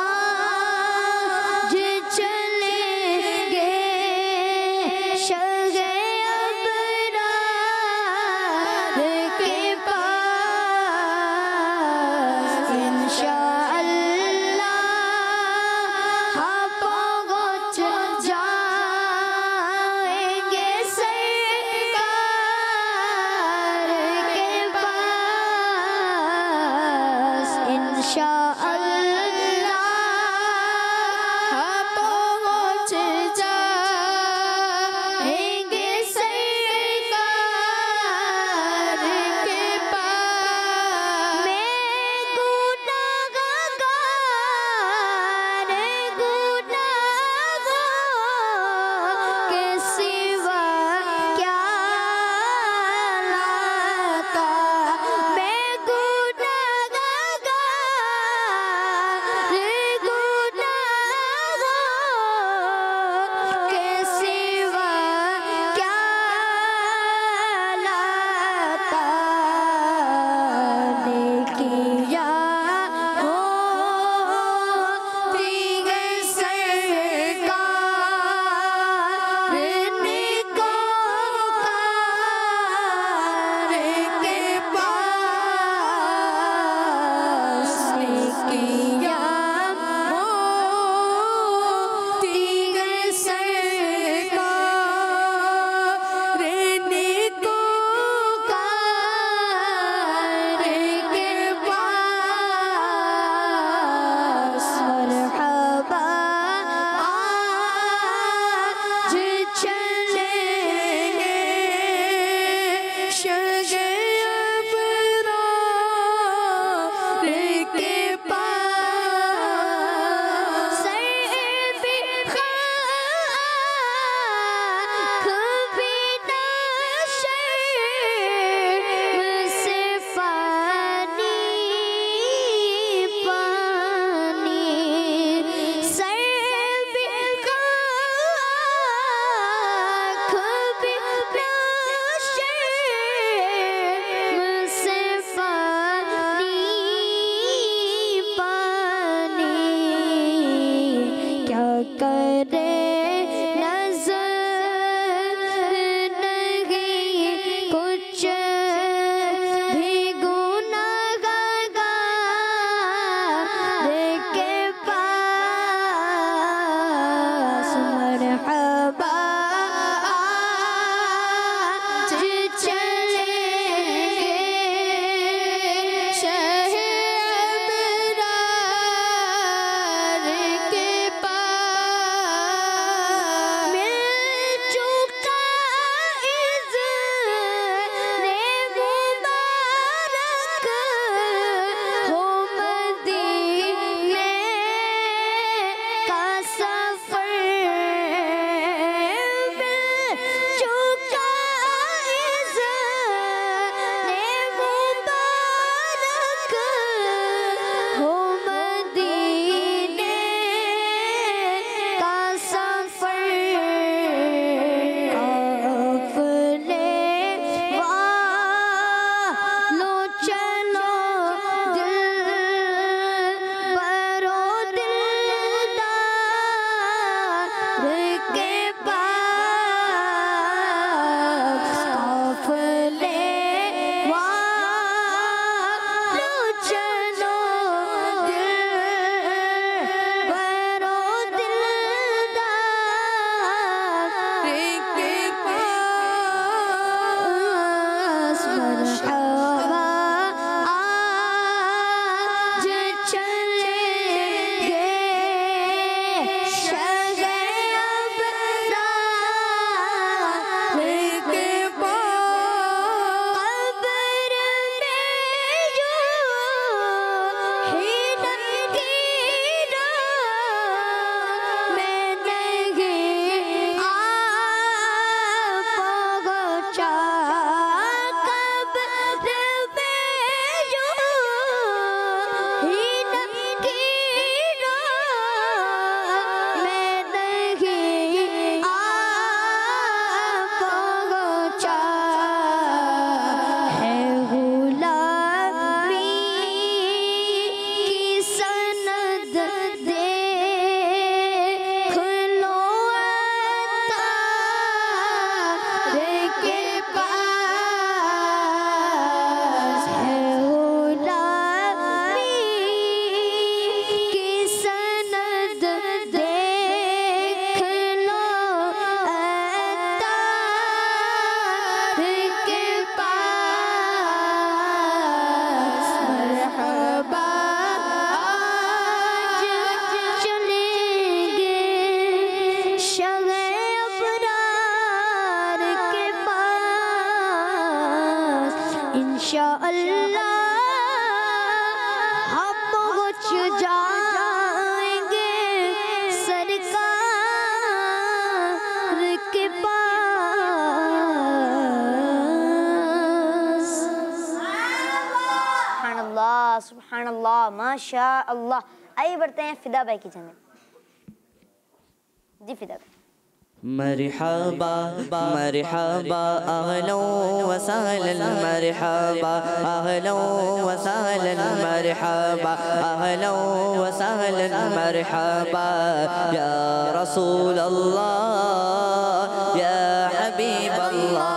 आज चलेंगे शगे सुब्हानअल्लाह, माशाअल्लाह। आइए बढ़ते हैं फिदा भाई की जानिब। जी फिदा भाई। मरहबा मरहबा अहलो वसहलन, मरहबा अहलो वसहलन, मरहबा अहलो वसहलन, मरहबा या रसूल अल्लाह या हबीब अल्लाह।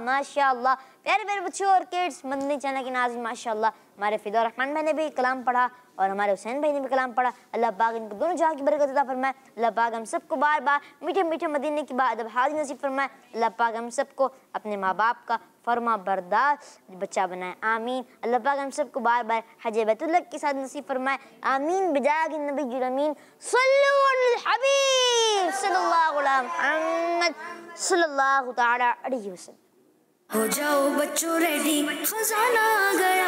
माशाल्लाह माशाल्लाह। प्यारे प्यारे बच्चों और किड्स मदनी चैनल के नाज़रीन, माशाल्लाह हमारे फिदा रहमान भाई ने भी कलाम पढ़ा और हमारे हुसैन भाई ने भी कलाम पढ़ा। अल्लाह पाक इनको दोनों जहाँ की बरकत अता फरमाए। अल्लाह पाक हम सबको बार बार मीठे मीठे मदीने की बात हाज़िर नसीब फरमाए। अल्लाह पाक हम सबको अपने माँ बाप का फरमा बरदार बच्चा बनाए, आमीन। अल्लाह पाक हम सबको बार बार हज बैतुल्लाह के साथ नसीब फरमाए, आमीन। बिजाह नबी जुलमीन सल्लल्लाहु अलैहि हबीब सल्लल्लाहु अलैहि मुहम्मद सल्लल्लाहु तआला अलैहि वसल्लम। हो जाओ बच्चों रेडी, खजाना आ गया,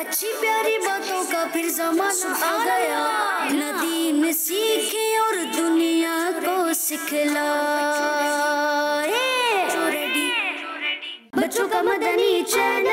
अच्छी प्यारी बातों का फिर जमाना आ गया। नदीम सीखे और दुनिया को सिखला। बच्चों का मदनी चैनल।